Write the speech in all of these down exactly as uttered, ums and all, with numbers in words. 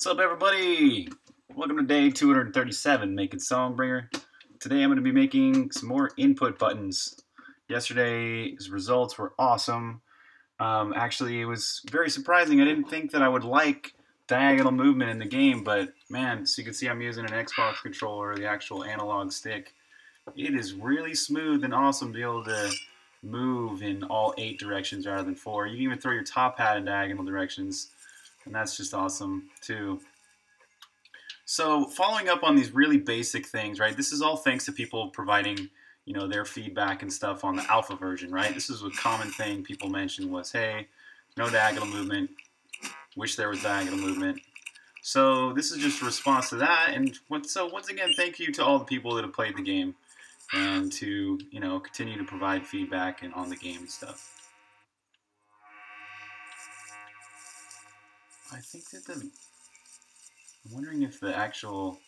What's up, everybody? Welcome to day two hundred thirty-seven, making Songbringer. Today I'm going to be making some more input buttons. Yesterday's results were awesome. Um, actually, it was very surprising. I didn't think that I would like diagonal movement in the game, but man, so you can see I'm using an Xbox controller, the actual analog stick. It is really smooth and awesome to be able to move in all eight directions rather than four. You can even throw your top hat in diagonal directions. And that's just awesome, too. So following up on these really basic things, right, this is all thanks to people providing, you know, their feedback and stuff on the alpha version, right? This is a common thing people mentioned was, hey, no diagonal movement, wish there was diagonal movement. So this is just a response to that. And so once again, thank you to all the people that have played the game and to, you know, continue to provide feedback and on the game and stuff. I think that the, I'm wondering if the actual,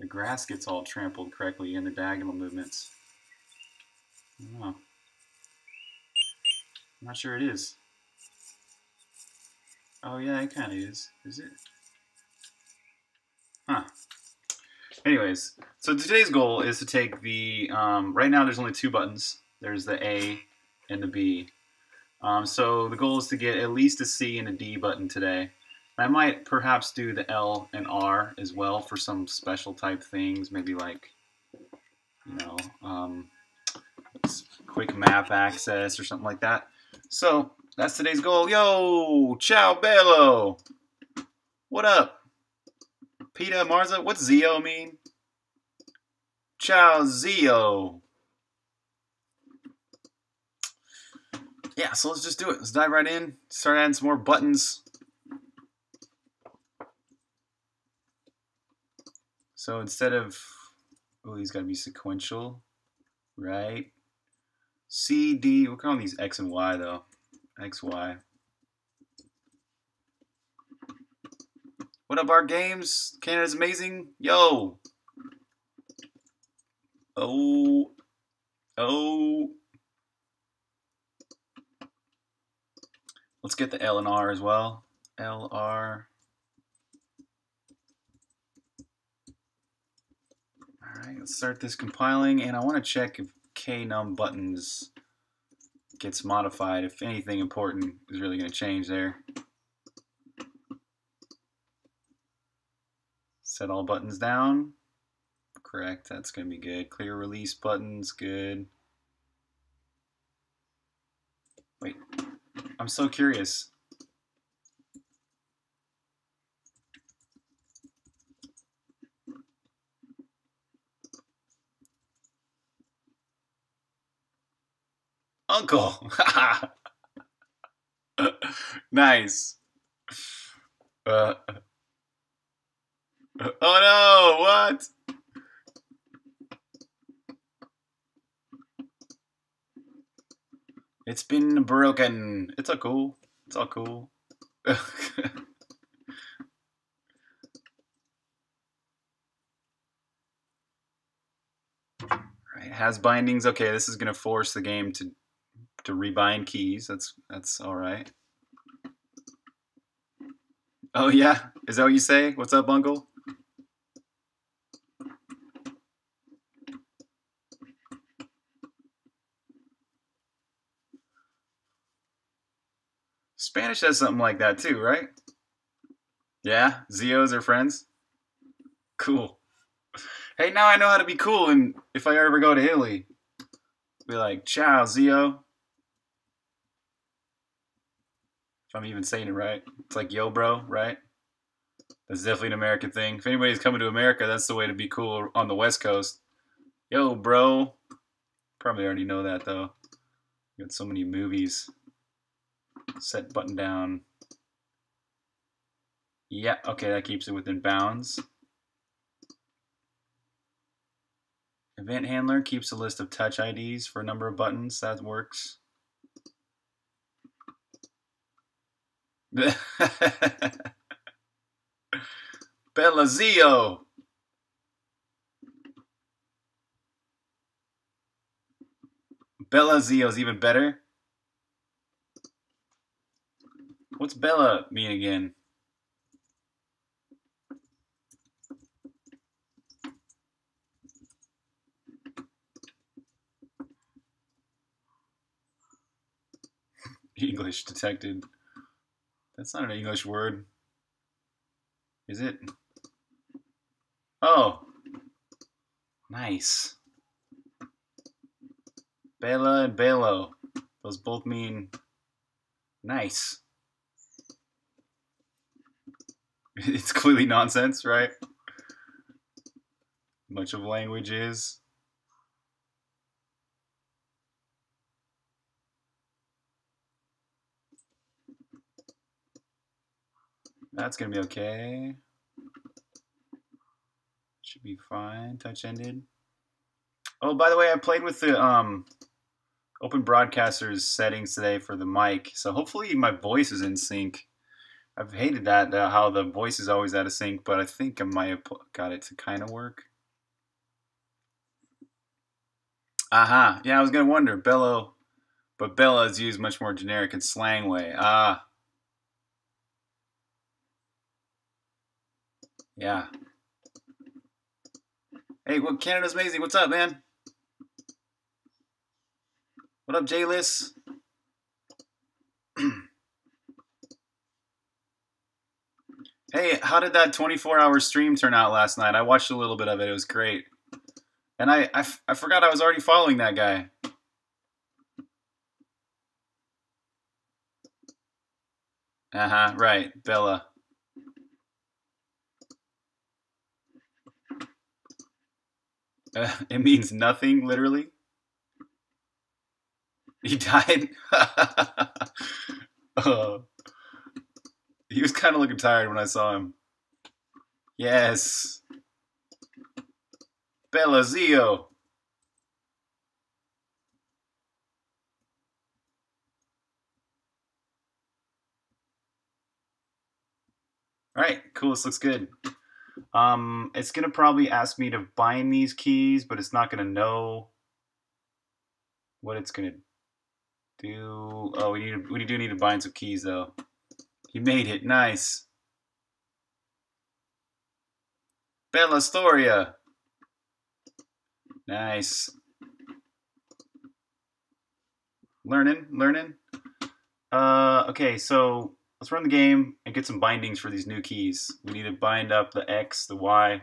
the grass gets all trampled correctly in the diagonal movements. I don't know. I'm not sure it is. Oh yeah, it kind of is. Is it? Huh. Anyways, so today's goal is to take the, um, right now there's only two buttons. There's the A and the B. Um, so the goal is to get at least a C and a D button today. I might perhaps do the L and R as well for some special type things, maybe like, you know, um, quick map access or something like that. So that's today's goal. Yo, ciao bello. What up? Peta Marza, what's Zio mean? Ciao Zio. Yeah, so let's just do it. Let's dive right in. Start adding some more buttons. So instead of, oh, these got to be sequential, right? C, D, we're calling these X and Y though. X, Y. What up, our games? Canada's amazing. Yo. Oh. Oh. Let's get the L and R as well. L, R. All right, let's start this compiling. And I want to check if K num buttons gets modified, if anything important is really going to change there. Set all buttons down. Correct, that's going to be good. Clear release buttons, good. Wait. I'm so curious. Uncle. Nice. Uh, oh no, what? It's been broken. It's all cool. It's all cool. Right, has bindings. Okay, this is gonna force the game to to rebind keys. That's that's all right. Oh yeah, is that what you say? What's up, Uncle? Spanish has something like that too, right? Yeah, Zios are friends. Cool. Hey, now I know how to be cool, and if I ever go to Italy, be like, ciao, Zio. If I'm even saying it right. It's like, yo, bro, right? That's definitely an American thing. If anybody's coming to America, that's the way to be cool on the West Coast. Yo, bro. Probably already know that, though. You got so many movies. Set button down. Yeah, okay, that keeps it within bounds. Event handler keeps a list of touch I Ds for a number of buttons. That works. Bellazio. Bellazio is even better. What's Bella mean again? English detected. That's not an English word, is it? Oh, nice. Bela and Belo. Those both mean nice. It's clearly nonsense, right? Much of language is. That's gonna be okay. Should be fine. Touch ended. Oh, by the way, I played with the um Open Broadcaster's settings today for the mic, so hopefully my voice is in sync. I've hated that, uh, how the voice is always out of sync, but I think I might have got it to kind of work. Aha, uh-huh. Yeah, I was going to wonder, Bello, but Bella is used much more generic and slang way. Ah. Yeah. Hey, well, Canada's amazing. What's up, man? What up, J-List? Hey, how did that twenty-four hour stream turn out last night? I watched a little bit of it. It was great. And I, I, I forgot I was already following that guy. Uh-huh, right. Bella. Uh, it means nothing, literally. He died. Oh. He was kind of looking tired when I saw him. Yes. Belazio. All right, cool. This looks good. Um, it's going to probably ask me to bind these keys, but it's not going to know what it's going to do. Oh, we need we do need to bind some keys, though. He made it. Nice. Bella Storia. Nice. Learning, learning. Uh, okay, so let's run the game and get some bindings for these new keys. We need to bind up the X, the Y,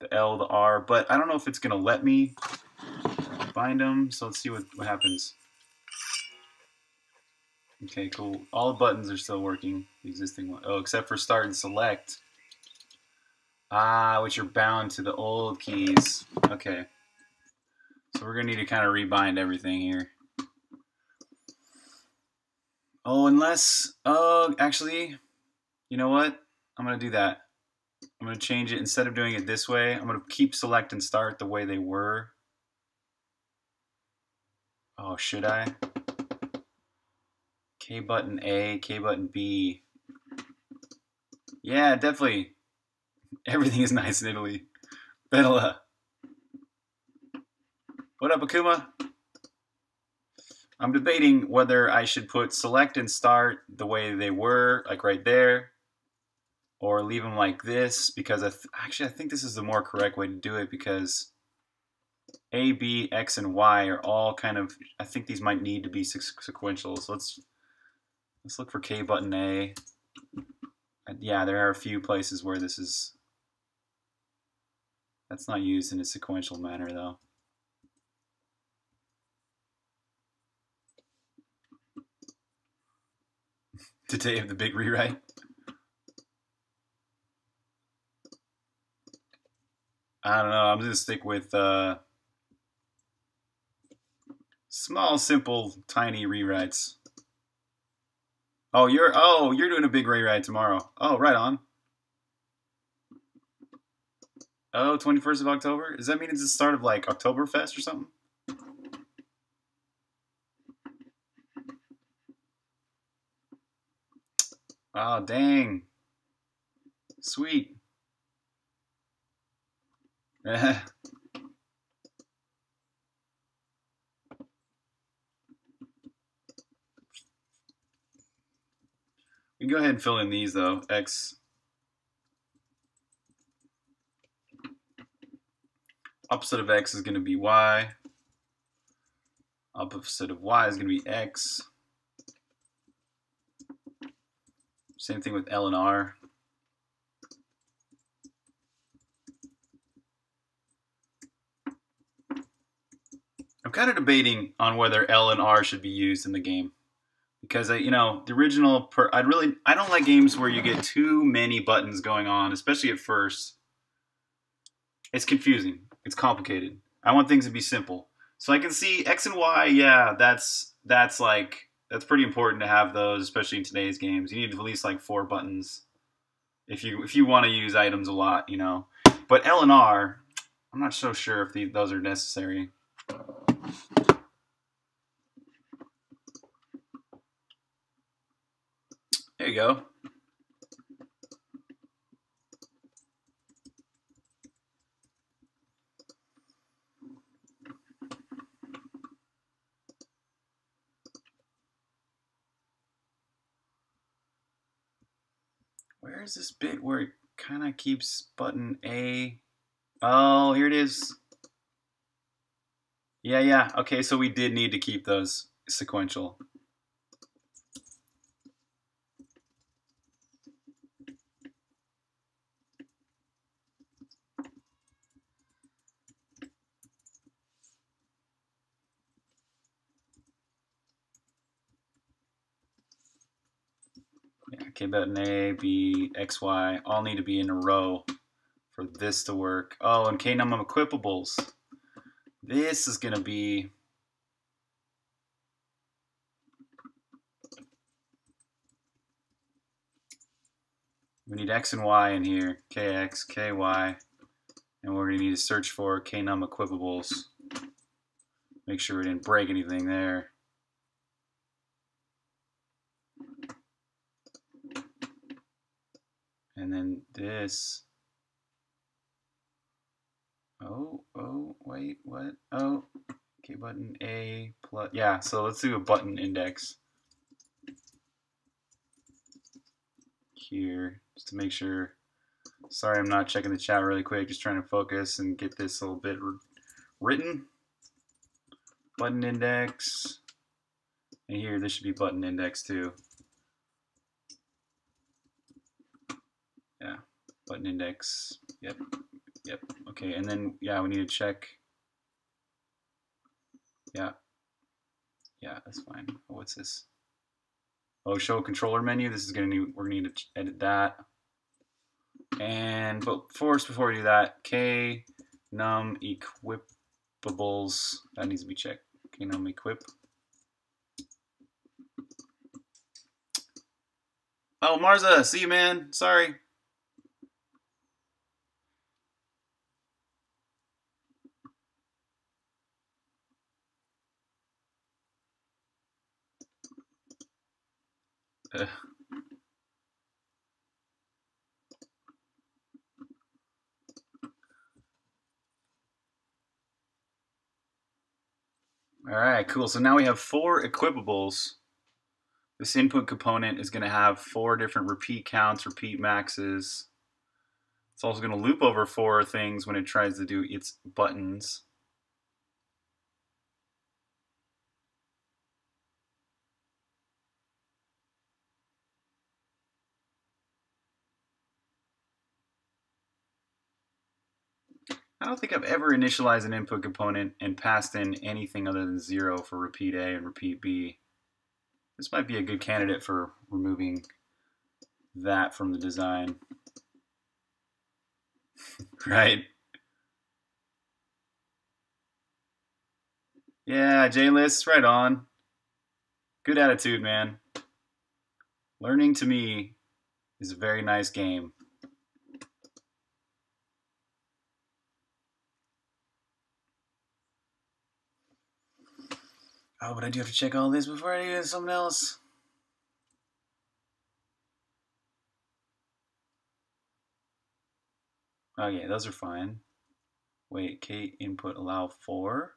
the L, the R, but I don't know if it's going to let me bind them, so let's see what, what happens. Okay, cool. All the buttons are still working. The existing one. Oh, except for start and select. Ah, which are bound to the old keys. Okay. So we're going to need to kind of rebind everything here. Oh, unless... Oh, actually, you know what? I'm going to do that. I'm going to change it. Instead of doing it this way, I'm going to keep select and start the way they were. Oh, should I? K button A, K button B. Yeah, definitely. Everything is nice in Italy. Bella. What up, Akuma? I'm debating whether I should put select and start the way they were, like right there, or leave them like this, because I th actually I think this is the more correct way to do it, because A, B, X, and Y are all kind of, I think these might need to be sequential, so let's... Let's look for K button A. Yeah, there are a few places where this is... That's not used in a sequential manner, though. Today of the big rewrite. I don't know, I'm just gonna stick with uh, small, simple, tiny rewrites. Oh, you're oh, you're doing a big rewrite tomorrow. Oh, right on. Oh, twenty-first of October? Does that mean it's the start of like Oktoberfest or something? Oh, dang. Sweet. We can go ahead and fill in these though. X. Opposite of X is going to be Y. Opposite of Y is going to be X. Same thing with L and R. I'm kind of debating on whether L and R should be used in the game. Because, I, you know, the original, per I really, I don't like games where you get too many buttons going on, especially at first. It's confusing. It's complicated. I want things to be simple. So I can see X and Y, yeah, that's, that's like, that's pretty important to have those, especially in today's games. You need at least like four buttons if you, if you want to use items a lot, you know. But L and R, I'm not so sure if the, those are necessary. There you go. Where's this bit where it kind of keeps button A? Oh, here it is. Yeah, yeah. Okay, so we did need to keep those sequential. Okay, button A, B, X, Y, all need to be in a row for this to work. Oh, and K num equippables. This is gonna be... We need X and Y in here, K X, K Y, and we're gonna need to search for K num equippables. Make sure we didn't break anything there. And then this, oh, oh, wait, what, oh, okay, button A, plus, yeah, so let's do a button index here, just to make sure. Sorry, I'm not checking the chat really quick, just trying to focus and get this a little bit written. Button index, and here, this should be button index too. Yeah, button index, yep, yep, okay, and then, yeah, we need to check, yeah, yeah, that's fine. Oh, what's this? Oh, show controller menu, this is going to, we're going to need to edit that, and, but first, before we do that, K num equippables, that needs to be checked, K num equip. Oh, Marza, see you, man, sorry. Uh. All right, cool. So now we have four equippables. This input component is going to have four different repeat counts, repeat maxes. It's also going to loop over four things when it tries to do its buttons. I don't think I've ever initialized an input component and passed in anything other than zero for repeat A and repeat B. This might be a good candidate for removing that from the design. Right? Yeah, J list, right on. Good attitude, man. Learning to me is a very nice game. Oh, but I do have to check all this before I do something else. Oh yeah, those are fine. Wait, K input allow four.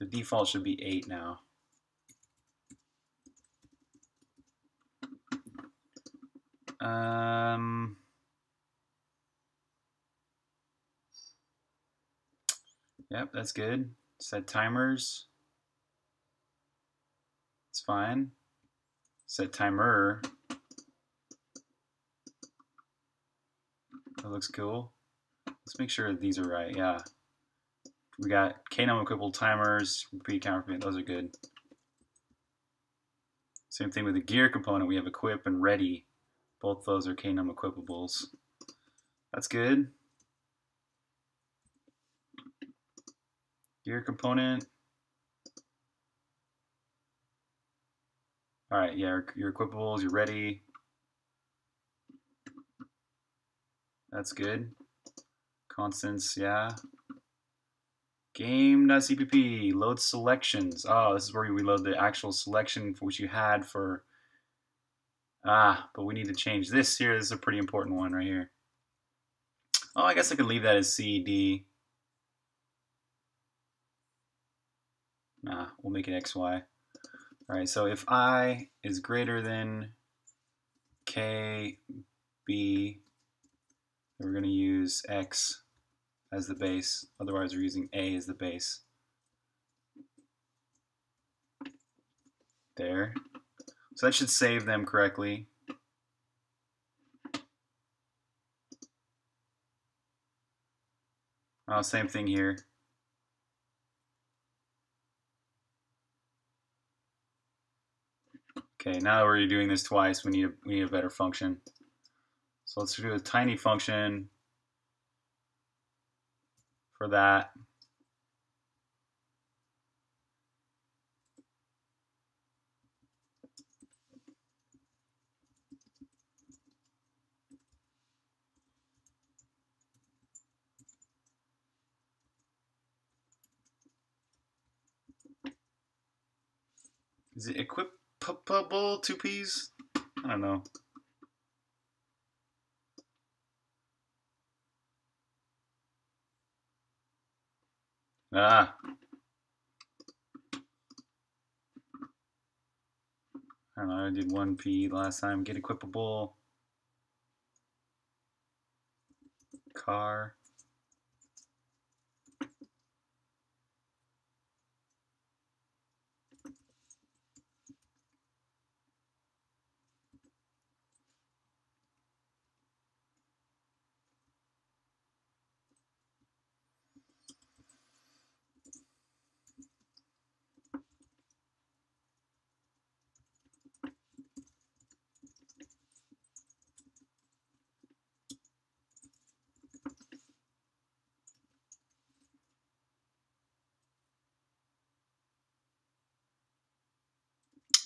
The default should be eight now. Um. Yep, that's good. Set timers. It's fine. Set timer. That looks cool. Let's make sure these are right. Yeah. We got Knom equipable timers, repeat counterfeit. Those are good. Same thing with the gear component. We have equip and ready. Both those are Knom equipables. That's good. Gear component. All right, yeah, your equipables, you're ready. That's good. Constants, yeah. Game.cpp, load selections. Oh, this is where we load the actual selection for which you had for... Ah, but we need to change this here. This is a pretty important one right here. Oh, I guess I could leave that as C D. Nah, we'll make it X Y. All right, so if I is greater than K B, we're going to use X as the base. Otherwise, we're using A as the base. There. So that should save them correctly. Oh, same thing here. Okay, now that we're doing this twice, we need a, we need a better function. So let's do a tiny function for that. Is it equip? Pupable two P's? I don't know. Ah. I don't know, I did one P last time. Get equipable. Car.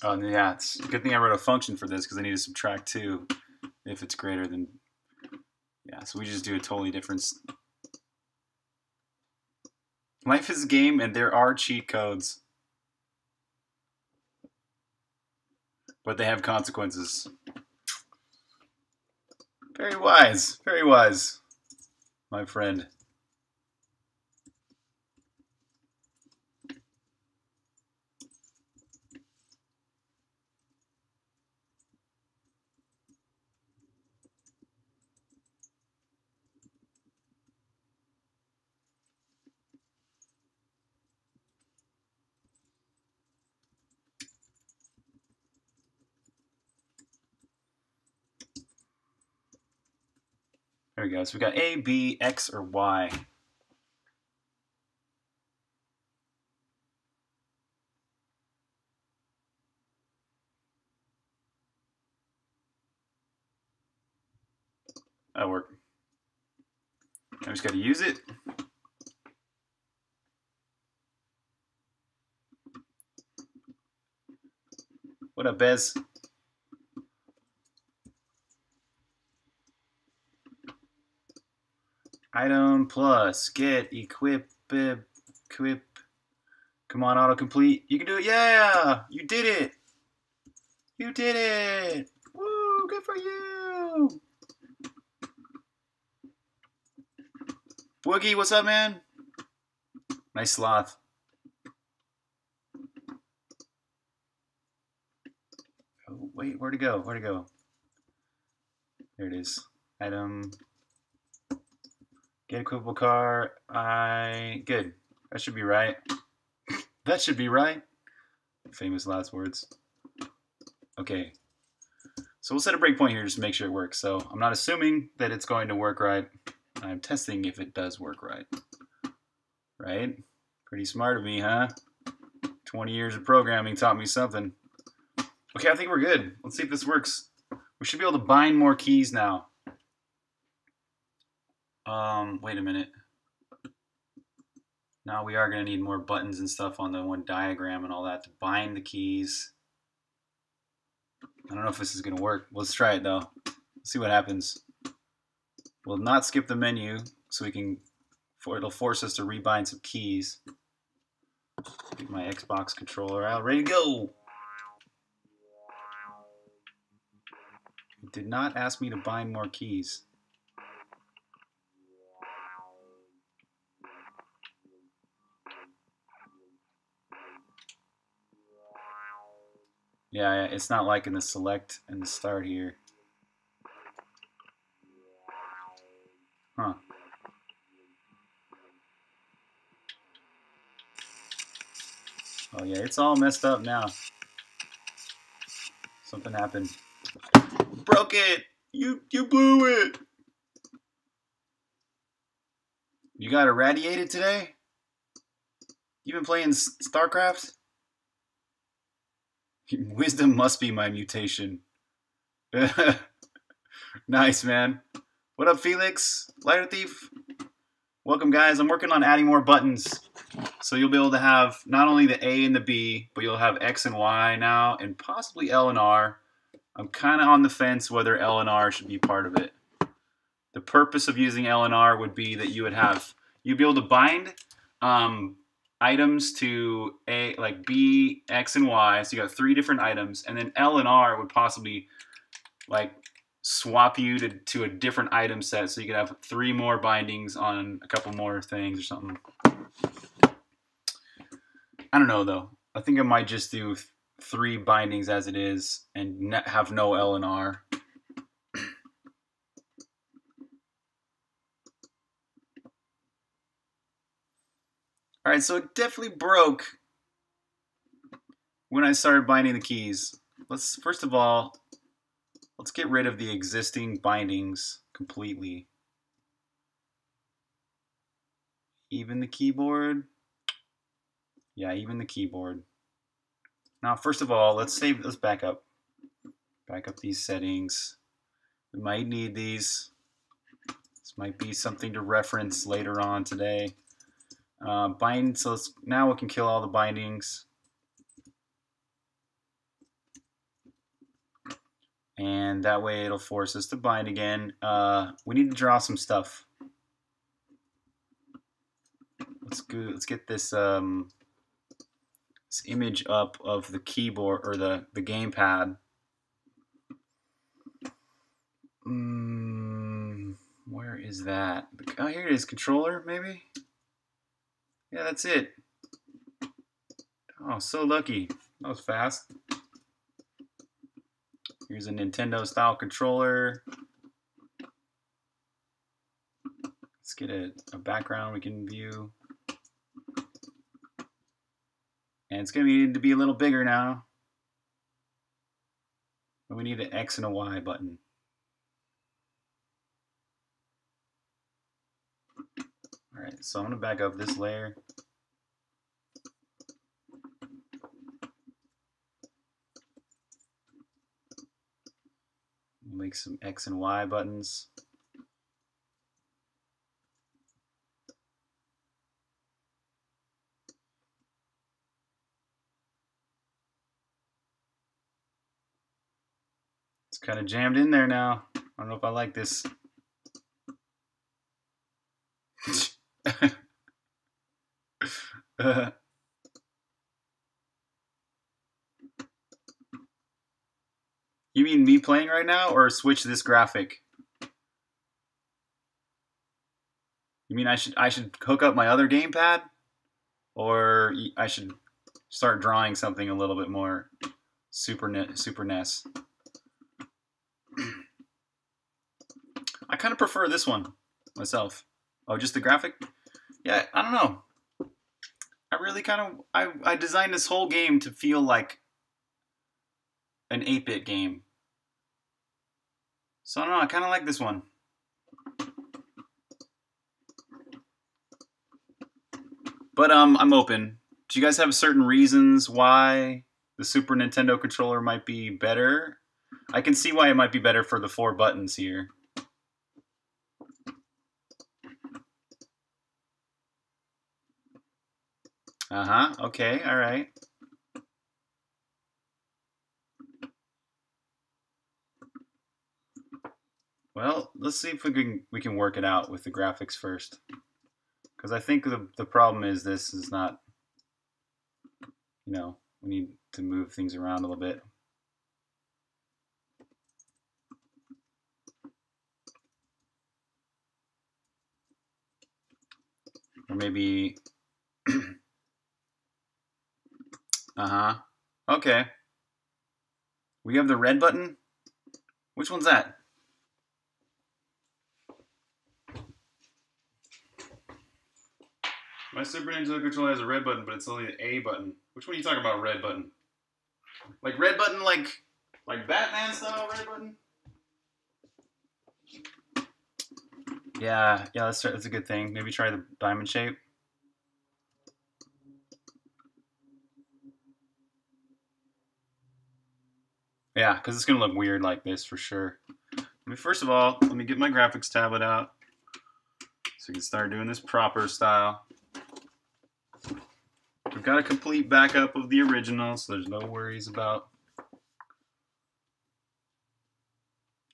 Oh, yeah, it's a good thing I wrote a function for this because I need to subtract two if it's greater than, yeah, so we just do a totally different. Life is a game and there are cheat codes, but they have consequences. Very wise, very wise, my friend. There we go. So we got A, B, X, or Y. That worked. I just got to use it. What up, Bez? Item plus get equip bib equip. Come on, autocomplete. You can do it. Yeah, you did it. You did it. Woo, good for you. Woogie, what's up, man? Nice sloth. Oh, wait, where'd it go? Where'd it go? There it is. Item. Get equipable car, I... Good. That should be right. That should be right. Famous last words. Okay. So we'll set a breakpoint here just to make sure it works. So I'm not assuming that it's going to work right. I'm testing if it does work right. Right? Pretty smart of me, huh? twenty years of programming taught me something. Okay, I think we're good. Let's see if this works. We should be able to bind more keys now. Um, wait a minute. Now we are going to need more buttons and stuff on the one diagram and all that to bind the keys. I don't know if this is going to work. Let's try it though. Let's see what happens. We'll not skip the menu, so we can. For it'll force us to rebind some keys. Get my Xbox controller out, ready to go. It did not ask me to bind more keys. Yeah, it's not like in the select and the start here. Huh. Oh yeah, it's all messed up now. Something happened. Broke it! You you blew it! You got irradiated today? You been playing StarCraft? Wisdom must be my mutation. Nice, man. What up, Felix? Lighter Thief? Welcome, guys. I'm working on adding more buttons. So you'll be able to have not only the A and the B, but you'll have X and Y now, and possibly L and R. I'm kind of on the fence whether L and R should be part of it. The purpose of using L and R would be that you would have, you'd be able to bind um, items to A, like B, X, and Y. So you got three different items, and then L and R would possibly like swap you to, to a different item set, so you could have three more bindings on a couple more things or something. I don't know though. I think I might just do three bindings as it is and have no L and R. All right, so it definitely broke when I started binding the keys. Let's first of all, let's get rid of the existing bindings completely. Even the keyboard. Yeah, even the keyboard. Now, first of all, let's save, let's back up. Back up these settings. We might need these. This might be something to reference later on today. Uh, bind, so let's, now we can kill all the bindings. And that way it'll force us to bind again. Uh, we need to draw some stuff. Let's go, let's get this, um, this image up of the keyboard or the, the gamepad. Mm, where is that? Oh, here it is. Controller, maybe? Yeah, that's it. Oh, so lucky. That was fast. Here's a Nintendo-style controller. Let's get a, a background we can view. And it's going to need to be a little bigger now. And we need an X and a Y button. All right, so I'm going to back up this layer. Make some X and Y buttons. It's kind of jammed in there now. I don't know if I like this. uh. You mean me playing right now, or switch this graphic? You mean I should I should hook up my other gamepad, or I should start drawing something a little bit more Super Super N E S? I kind of prefer this one myself. Oh, just the graphic? Yeah, I don't know. I really kind of I I designed this whole game to feel like an eight bit game. So I don't know, I kind of like this one. But um, I'm open. Do you guys have certain reasons why the Super Nintendo controller might be better? I can see why it might be better for the four buttons here. Uh-huh, okay, all right. Well, let's see if we can we can work it out with the graphics first. Because I think the, the problem is this is not, you know, we need to move things around a little bit. Or maybe, uh-huh, okay. We have the red button? Which one's that? My Super Nintendo controller has a red button, but it's only an A button. Which one are you talking about, red button? Like red button, like like Batman style red button? Yeah, yeah, that's that's a good thing. Maybe try the diamond shape. Yeah, because it's gonna look weird like this for sure. Let me first of all, let me get my graphics tablet out so we can start doing this proper style. We've got a complete backup of the original, so there's no worries about.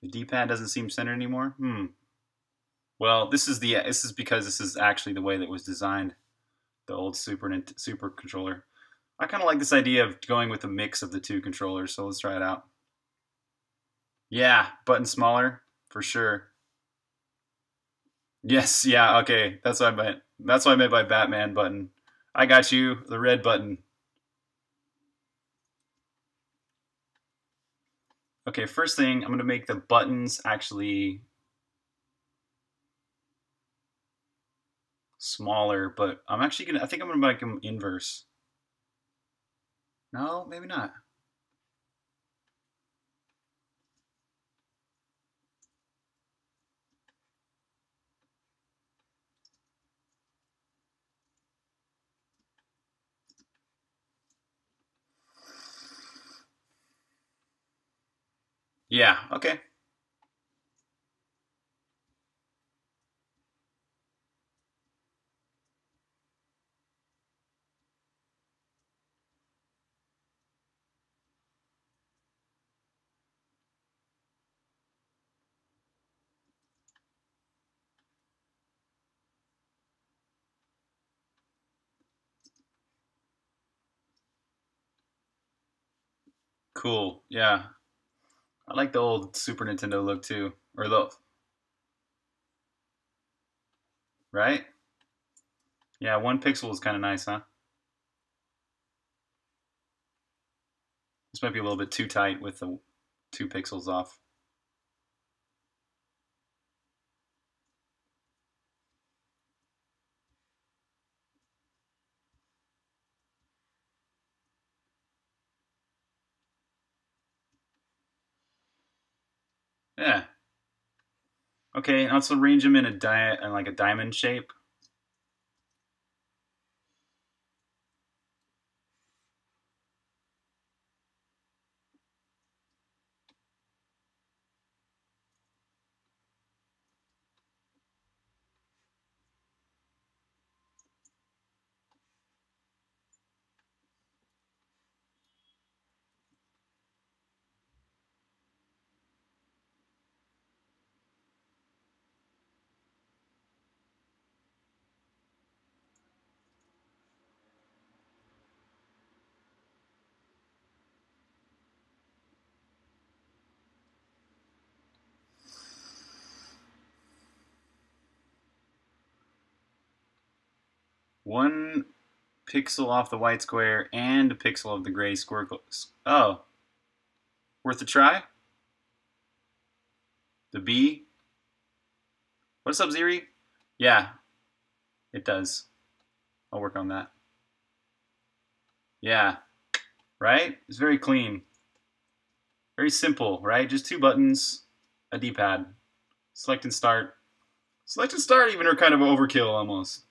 The D-pad doesn't seem centered anymore? Hmm. Well, this is the this is because this is actually the way that it was designed, the old Super Super controller. I kind of like this idea of going with a mix of the two controllers, so let's try it out. Yeah, button smaller, for sure. Yes, yeah, okay. That's what I meant. That's what I meant by Batman button. I got you, the red button. Okay, first thing, I'm gonna make the buttons actually smaller, but I'm actually gonna, I think I'm gonna make them inverse. No, maybe not. Yeah, okay. Cool, yeah. I like the old Super Nintendo look too, or the, right? Yeah, one pixel is kind of nice, huh? This might be a little bit too tight with the two pixels off. Yeah. Okay, and also arrange them in a di in like a diamond shape. One pixel off the white square and a pixel of the gray square. Oh, worth a try? The B? What's up, Ziri? Yeah, it does. I'll work on that. Yeah, right? It's very clean. Very simple, right? Just two buttons, a D-pad. Select and start. Select and start even are kind of overkill almost.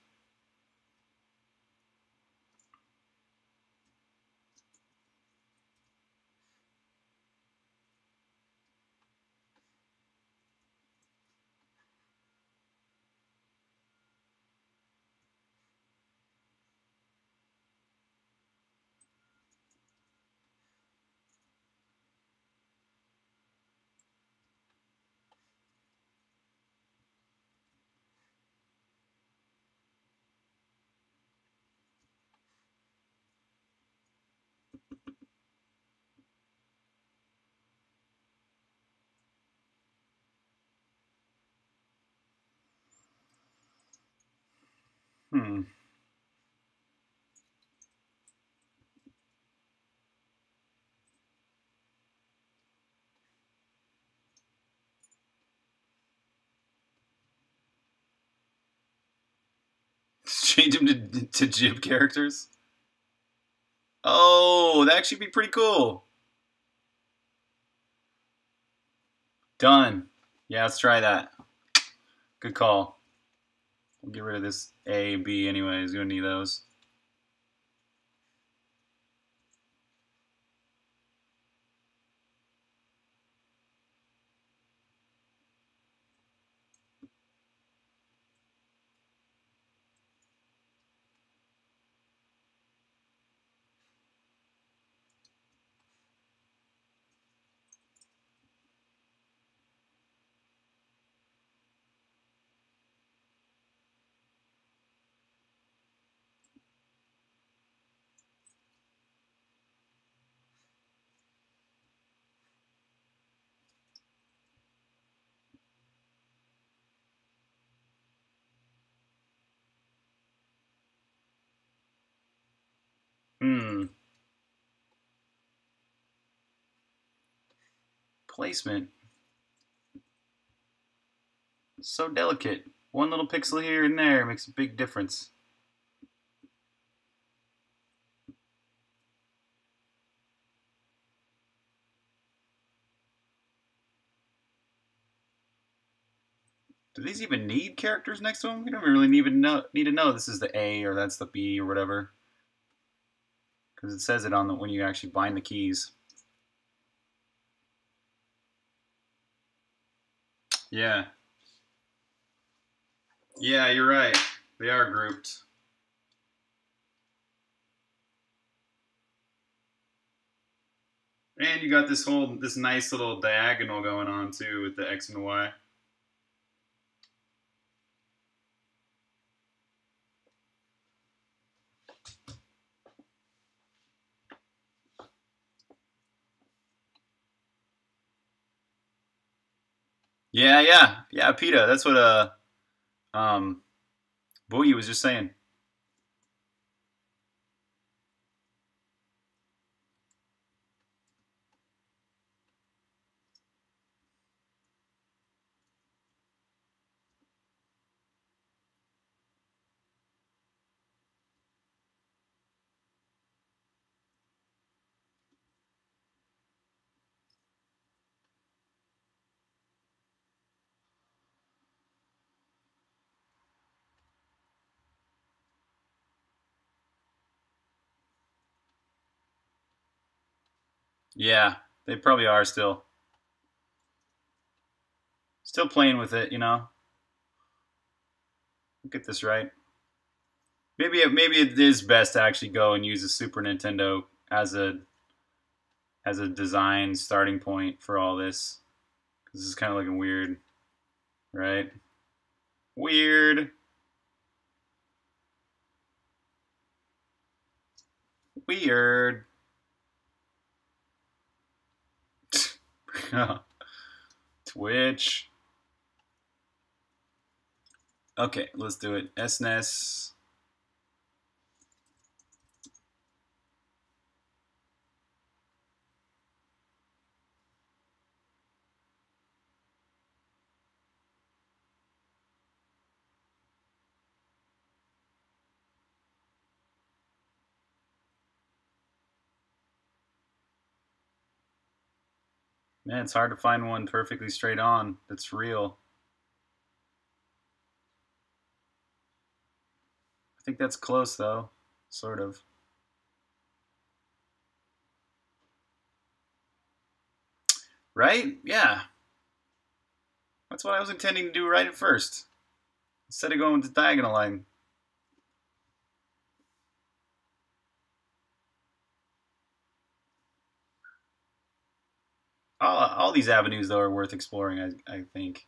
Hmm. Change him to, to Jib characters? Oh, that should be pretty cool. Done. Yeah, let's try that. Good call. Get rid of this A, B anyways, you don't need those. Hmm. Placement. It's so delicate. One little pixel here and there makes a big difference. Do these even need characters next to them? We don't really need to know, need to know this is the A or that's the B or whatever. Because it says it on the when you actually bind the keys. Yeah. Yeah, you're right. They are grouped. And you got this whole this nice little diagonal going on too with the X and the Y. Yeah, yeah, yeah, PETA. That's what uh, um, Boogie was just saying. Yeah, they probably are still. Still playing with it, you know. Get this right. Maybe it, maybe it is best to actually go and use a Super Nintendo as a as a design starting point for all this. Cuz this is kind of looking weird, right? Weird. Weird. Twitch. Okay, let's do it. S N E S. Man, it's hard to find one perfectly straight on that's real. I think that's close though, sort of. Right? Yeah. That's what I was intending to do right at first, instead of going with the diagonal line. All, all these avenues, though, are worth exploring, I, I think.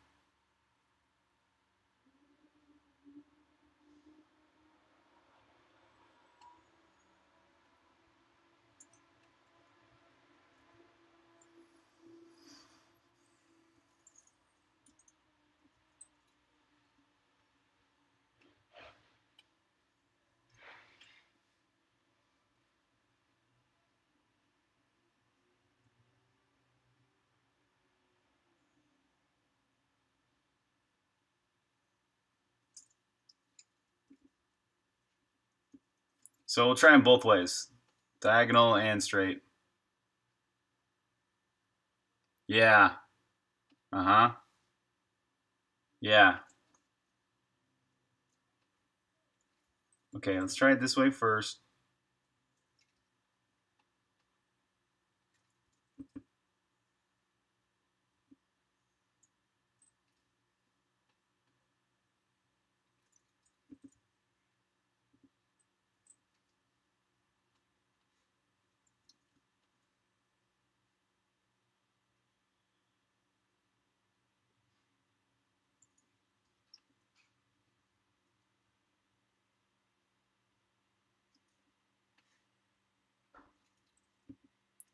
So we'll try them both ways, diagonal and straight. Yeah. Uh-huh. Yeah. Okay, let's try it this way first.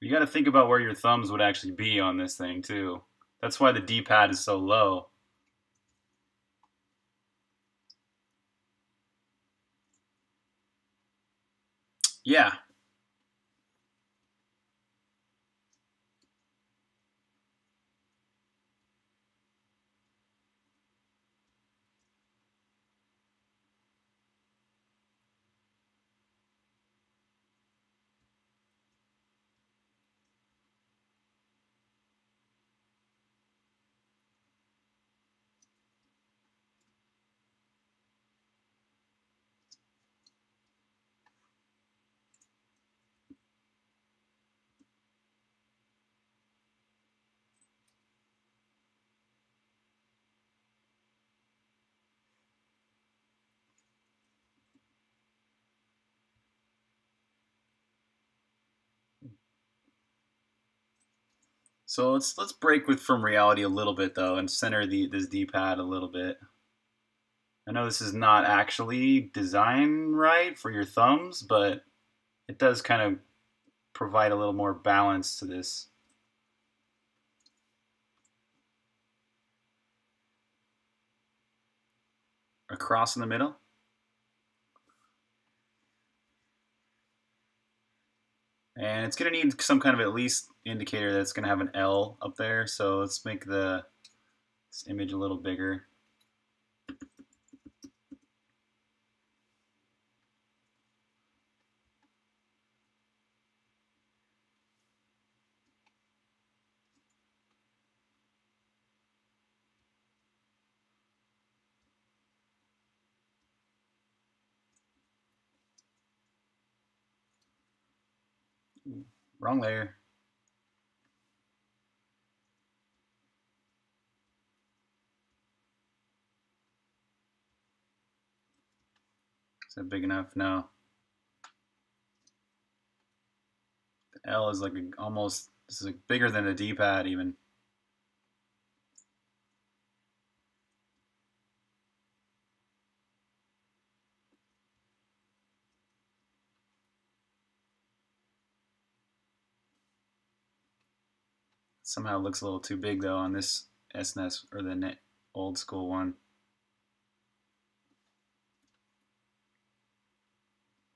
You got to think about where your thumbs would actually be on this thing, too. That's why the D-pad is so low. Yeah. So let's let's break with from reality a little bit though, and center the this D-pad a little bit. I know this is not actually designed right for your thumbs, but it does kind of provide a little more balance to this. Across in the middle. And it's going to need some kind of at least indicator that's going to have an L up there. So let's make the this image a little bigger. Wrong layer. Is that big enough? No. The L is like a, almost, this is like bigger than a D-pad even. Somehow looks a little too big though on this S N E S or the net old school one.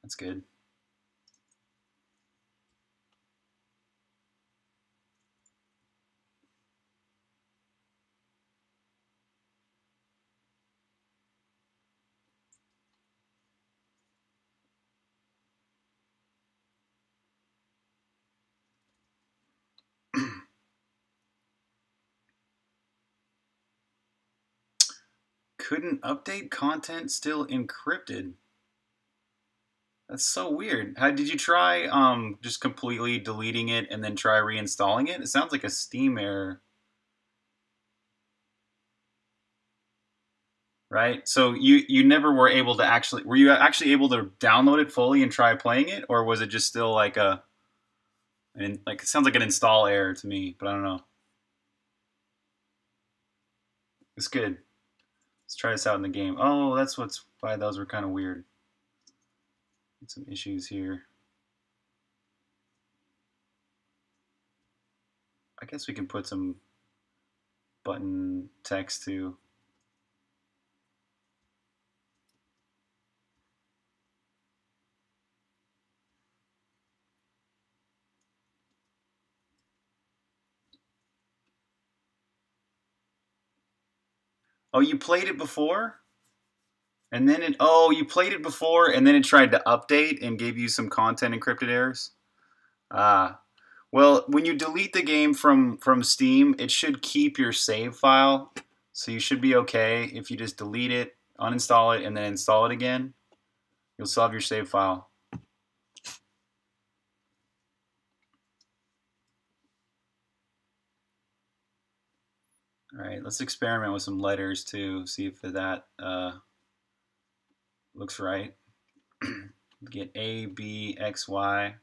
That's good. couldn't update content still encrypted. That's so weird. How did you try um, just completely deleting it and then try reinstalling it? It sounds like a Steam error. Right? So you, you never were able to actually... Were you actually able to download it fully and try playing it? Or was it just still like a... an, like it sounds like an install error to me, but I don't know. It's good. Let's try this out in the game. Oh, that's what's why those were kind of weird. Some issues here. I guess we can put some button text too. Oh, you played it before? And then it, oh, you played it before, and then it tried to update and gave you some content encrypted errors? Ah. Uh, well, when you delete the game from, from Steam, it should keep your save file. So you should be okay if you just delete it, uninstall it, and then install it again. You'll still have your save file. All right, let's experiment with some letters, too, see if that... Uh, looks right. Get A, B, X, Y.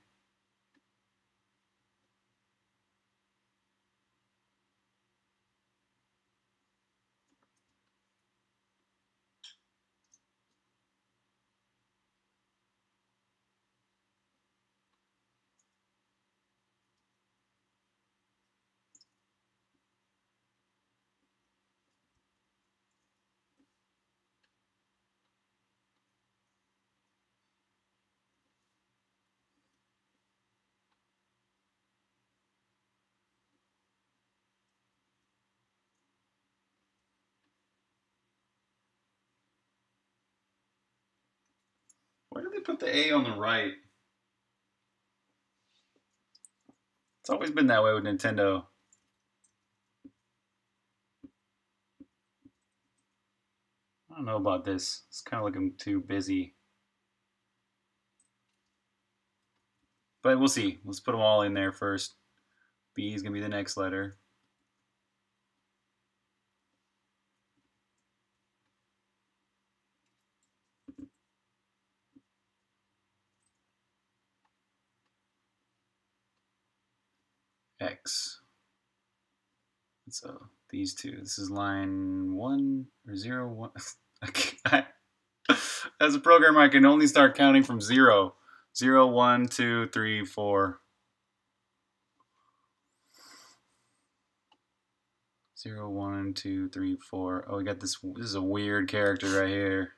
Why did they put the A on the right? It's always been that way with Nintendo. I don't know about this. It's kind of looking too busy. But we'll see. Let's put them all in there first. B is going to be the next letter. X. So these two. This is line one or zero one. I, as a programmer, I can only start counting from zero. Zero, one, two, three, four. Zero, one, two, three, four. Oh, we got this. This is a weird character right here.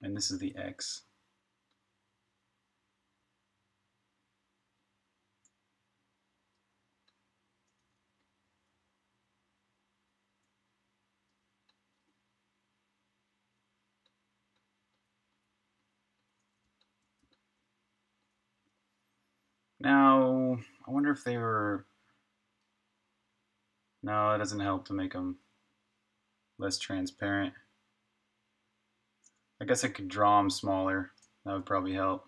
And this is the X. Now, I wonder if they were... No, it doesn't help to make them less transparent. I guess I could draw them smaller. That would probably help.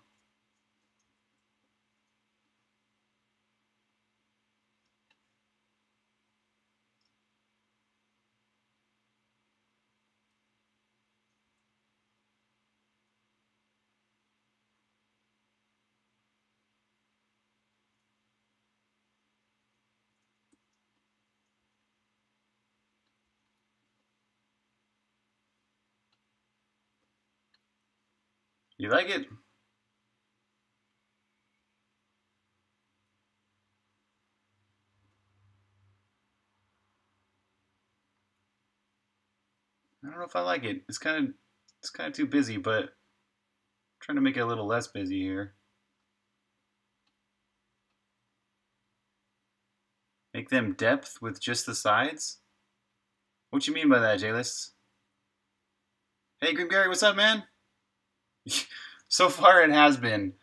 You like it? I don't know if I like it. It's kind of it's kind of too busy, but I'm trying to make it a little less busy here. Make them depth with just the sides? What you mean by that, J-List? Hey, Grim Gary, what's up, man? So far it has been.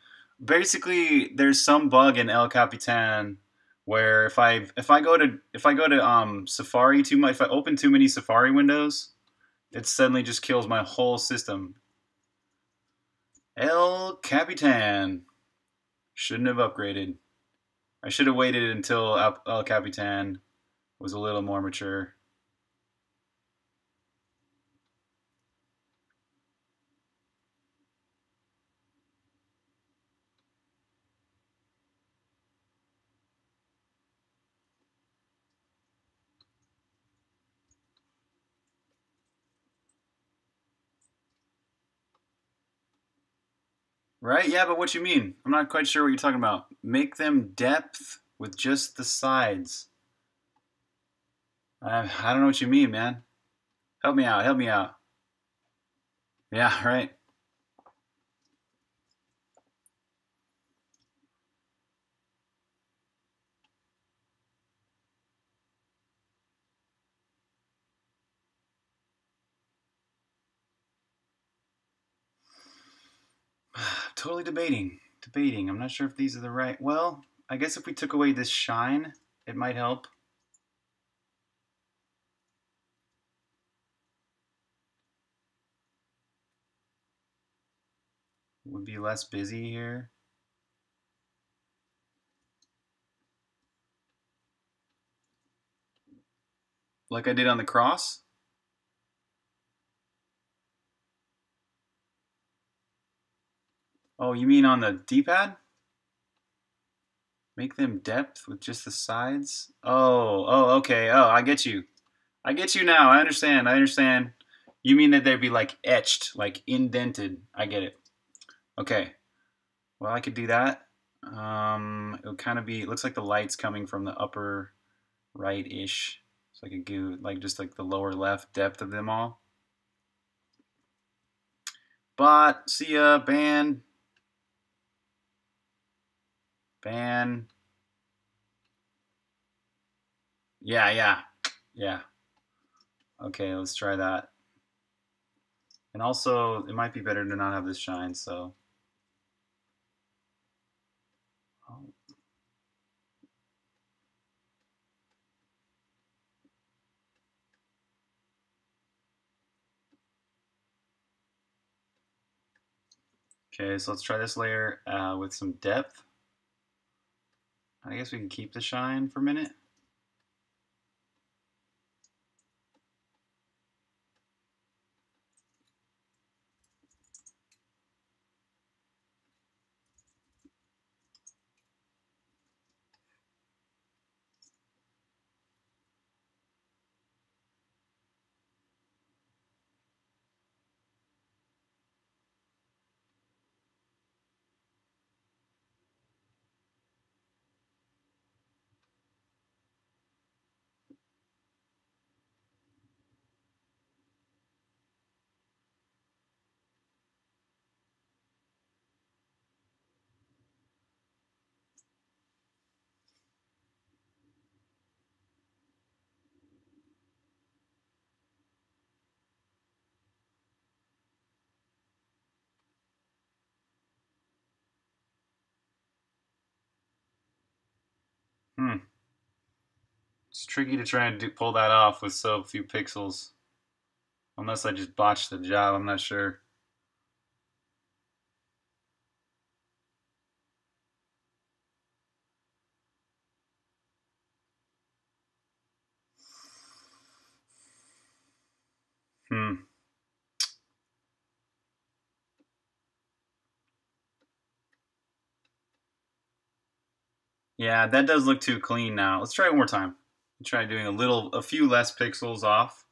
basically there's some bug in El Capitan where if I if I go to if I go to um Safari too much, if I open too many Safari windows, it suddenly just kills my whole system. El Capitan. Shouldn't have upgraded. I should have waited until El Capitan was a little more mature. Right? Yeah, but what you mean? I'm not quite sure what you're talking about. Make them depth with just the sides. I, I don't know what you mean, man. Help me out. Help me out. Yeah, right. Totally debating, debating. I'm not sure if these are the right. Well, I guess if we took away this shine, it might help. It would be less busy here. Like I did on the cross. Oh, you mean on the D-pad? Make them depth with just the sides? Oh, oh, okay. Oh, I get you. I get you now. I understand. I understand. You mean that they'd be like etched, like indented. I get it. Okay. Well, I could do that. Um, it would kind of be, it looks like the light's coming from the upper right-ish. So I could do like just like the lower left depth of them all. Bot, see ya, ban, ban, yeah, yeah, yeah, okay, let's try that, and also, it might be better to not have this shine, so, oh. Okay, so let's try this layer uh, with some depth. I guess we can keep the shine for a minute. Hmm. It's tricky to try and do, pull that off with so few pixels. Unless I just botched the job, I'm not sure. Hmm. Yeah, that does look too clean now. Let's try it one more time. Try doing a little, a few less pixels off.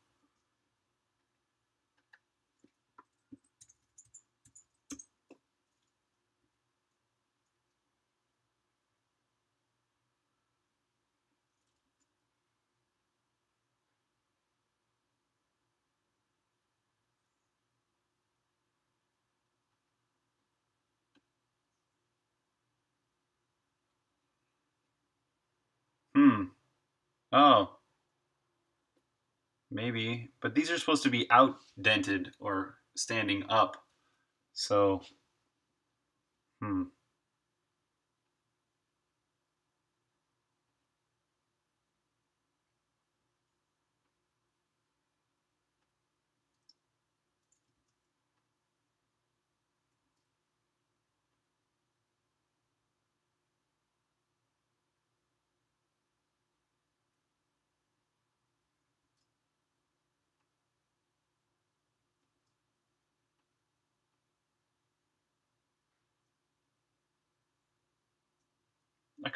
Hmm. Oh. Maybe. But these are supposed to be out-dented or standing up. So. Hmm.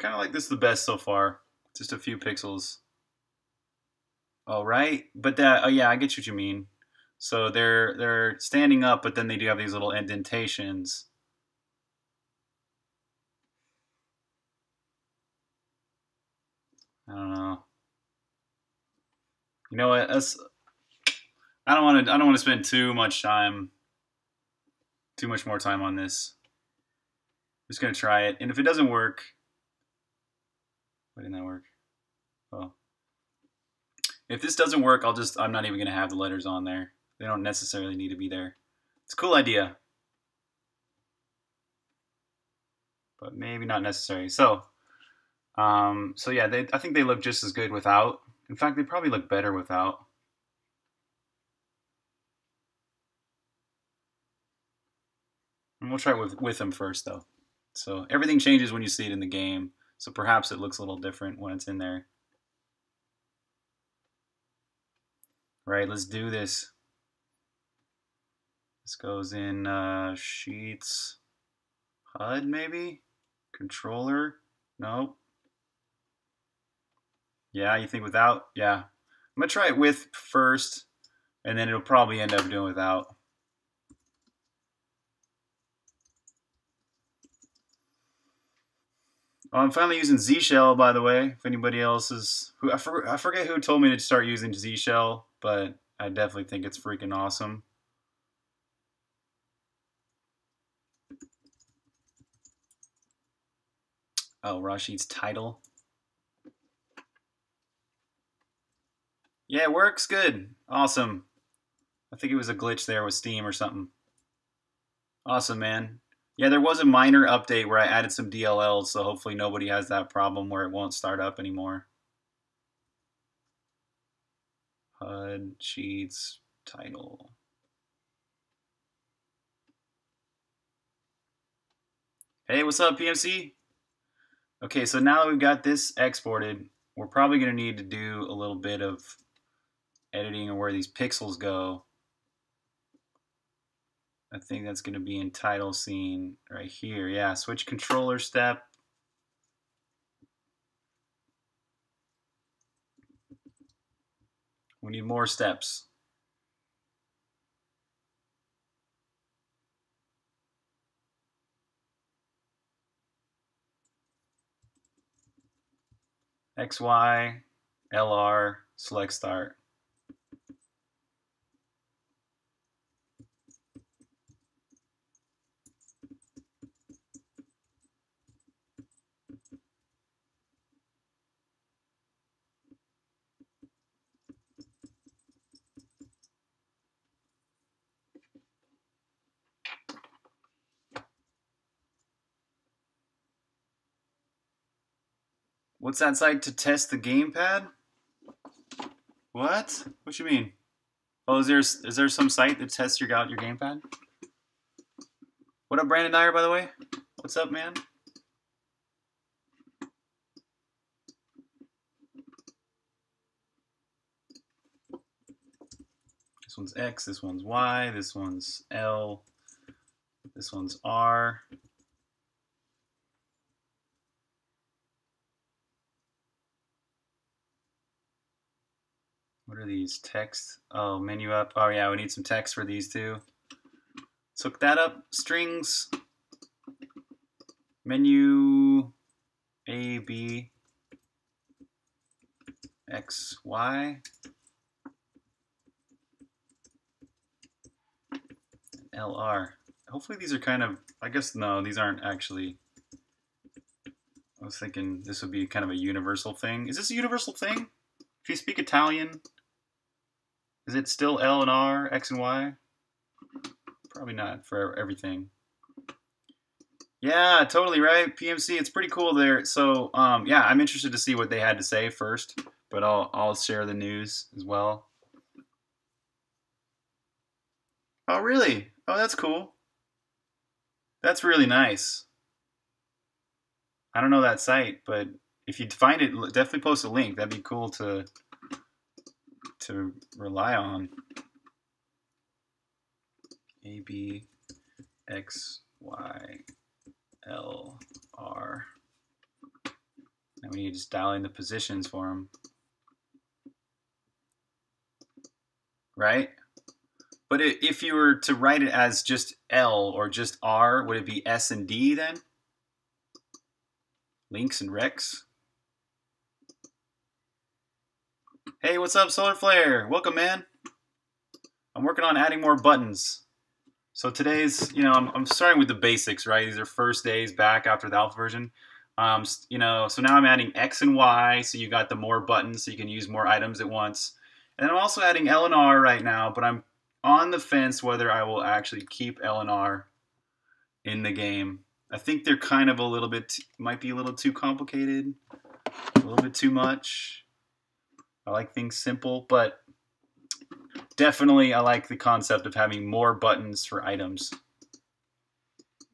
kind of like this is the best so far. Just a few pixels. All right, but that, oh yeah, I get what you mean. So they're they're standing up, but then they do have these little indentations. I don't know. You know what? That's, I don't want to. I don't want to spend too much time, too much more time on this. I'm just gonna try it, and if it doesn't work, why didn't that work? Oh, if this doesn't work, I'll just. I'm not even gonna have the letters on there. They don't necessarily need to be there. It's a cool idea, but maybe not necessary. So, um, so yeah, they. I think they look just as good without. In fact, they probably look better without. And we'll try it with, with them first, though. So everything changes when you see it in the game. So perhaps it looks a little different when it's in there. All right, let's do this. This goes in uh, Sheets, H U D maybe? Controller? Nope. Yeah, you think without? Yeah. I'm going to try it with first, and then it'll probably end up doing without. Oh, I'm finally using Z Shell, by the way. If anybody else is, who I, for, I forget who told me to start using Z Shell, but I definitely think it's freaking awesome. Oh, Rashid's title. Yeah, it works good. Awesome. I think it was a glitch there with Steam or something. Awesome, man. Yeah, there was a minor update where I added some D L Ls, so hopefully nobody has that problem where it won't start up anymore. H U D, Sheets, Title. Hey, what's up, P M C? Okay, so now that we've got this exported, we're probably going to need to do a little bit of editing of where these pixels go. I think that's going to be in title scene right here. Yeah, switch controller step. We need more steps. X Y, L R, select start. What's that site to test the gamepad? What? What you mean? Oh, is there is there some site that tests your out your gamepad? What up, Brandon Dyer, by the way? What's up, man? This one's X. This one's Y. This one's L. This one's R. What are these? Text? Oh, menu up. Oh, yeah, we need some text for these two. Let's hook that up. Strings. Menu. A, B. X, Y. L, R. Hopefully these are kind of, I guess, no, these aren't actually. I was thinking this would be kind of a universal thing. Is this a universal thing? If you speak Italian, is it still L and R, X and Y? Probably not for everything. Yeah, totally right, P M C. It's pretty cool there. So, um, yeah, I'm interested to see what they had to say first, but I'll I'll share the news as well. Oh, really? Oh, that's cool. That's really nice. I don't know that site, but if you find it, definitely post a link. That'd be cool to to rely on. A, B, X, Y, L, R, And we need to just dial in the positions for them. Right? But if you were to write it as just L or just R, would it be S and D then? Links and Rex. Hey, what's up, Solar Flare? Welcome, man. I'm working on adding more buttons. So today's, you know, I'm, I'm starting with the basics, right? These are first days back after the alpha version. Um, you know, so now I'm adding X and Y, so you got the more buttons, so you can use more items at once. And I'm also adding L and R right now, but I'm on the fence whether I will actually keep L and R in the game. I think they're kind of a little bit, might be a little too complicated, a little bit too much. I like things simple, but definitely I like the concept of having more buttons for items.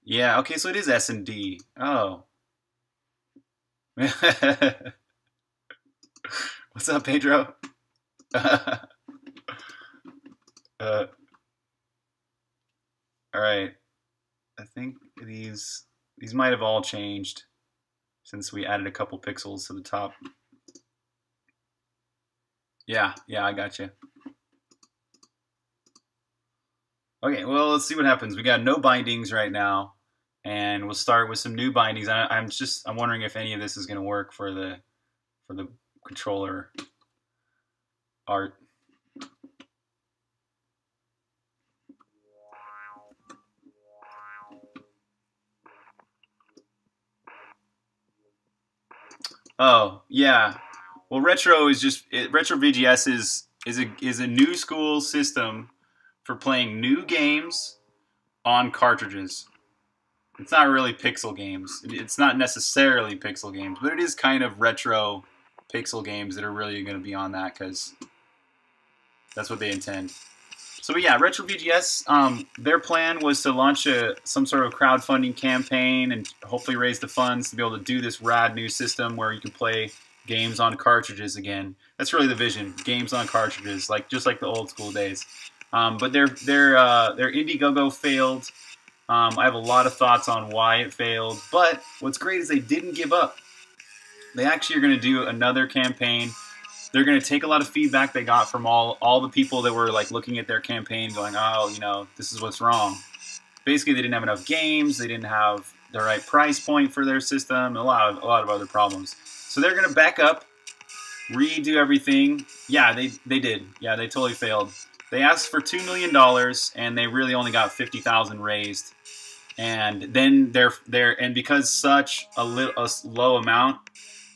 Yeah, okay, so it is S and D. Oh. What's up, Pedro? uh, all right. I think these these might have all changed since we added a couple pixels to the top. Yeah, yeah, I got you. Okay, well, let's see what happens. We got no bindings right now. And we'll start with some new bindings. I, I'm just I'm wondering if any of this is going to work for the for the controller art. Oh yeah, well, Retro is just it, Retro V G S is is a is a new school system for playing new games on cartridges. It's not really pixel games. It's not necessarily pixel games, but it is kind of retro pixel games that are really going to be on that because that's what they intend. So yeah, Retro V G S, um, their plan was to launch a, some sort of crowdfunding campaign and hopefully raise the funds to be able to do this rad new system where you can play games on cartridges again. That's really the vision, games on cartridges, like just like the old school days. Um, but their, their, uh, their Indiegogo failed. Um, I have a lot of thoughts on why it failed, but what's great is they didn't give up. They actually are going to do another campaign. They're going to take a lot of feedback they got from all, all the people that were like looking at their campaign going, oh, you know, this is what's wrong. Basically, they didn't have enough games. They didn't have the right price point for their system, and a lot of, a lot of other problems. So they're going to back up, redo everything. Yeah, they, they did. Yeah, they totally failed. They asked for two million dollars, and they really only got fifty thousand dollars raised. And then they're, they're and because such a, little, a low amount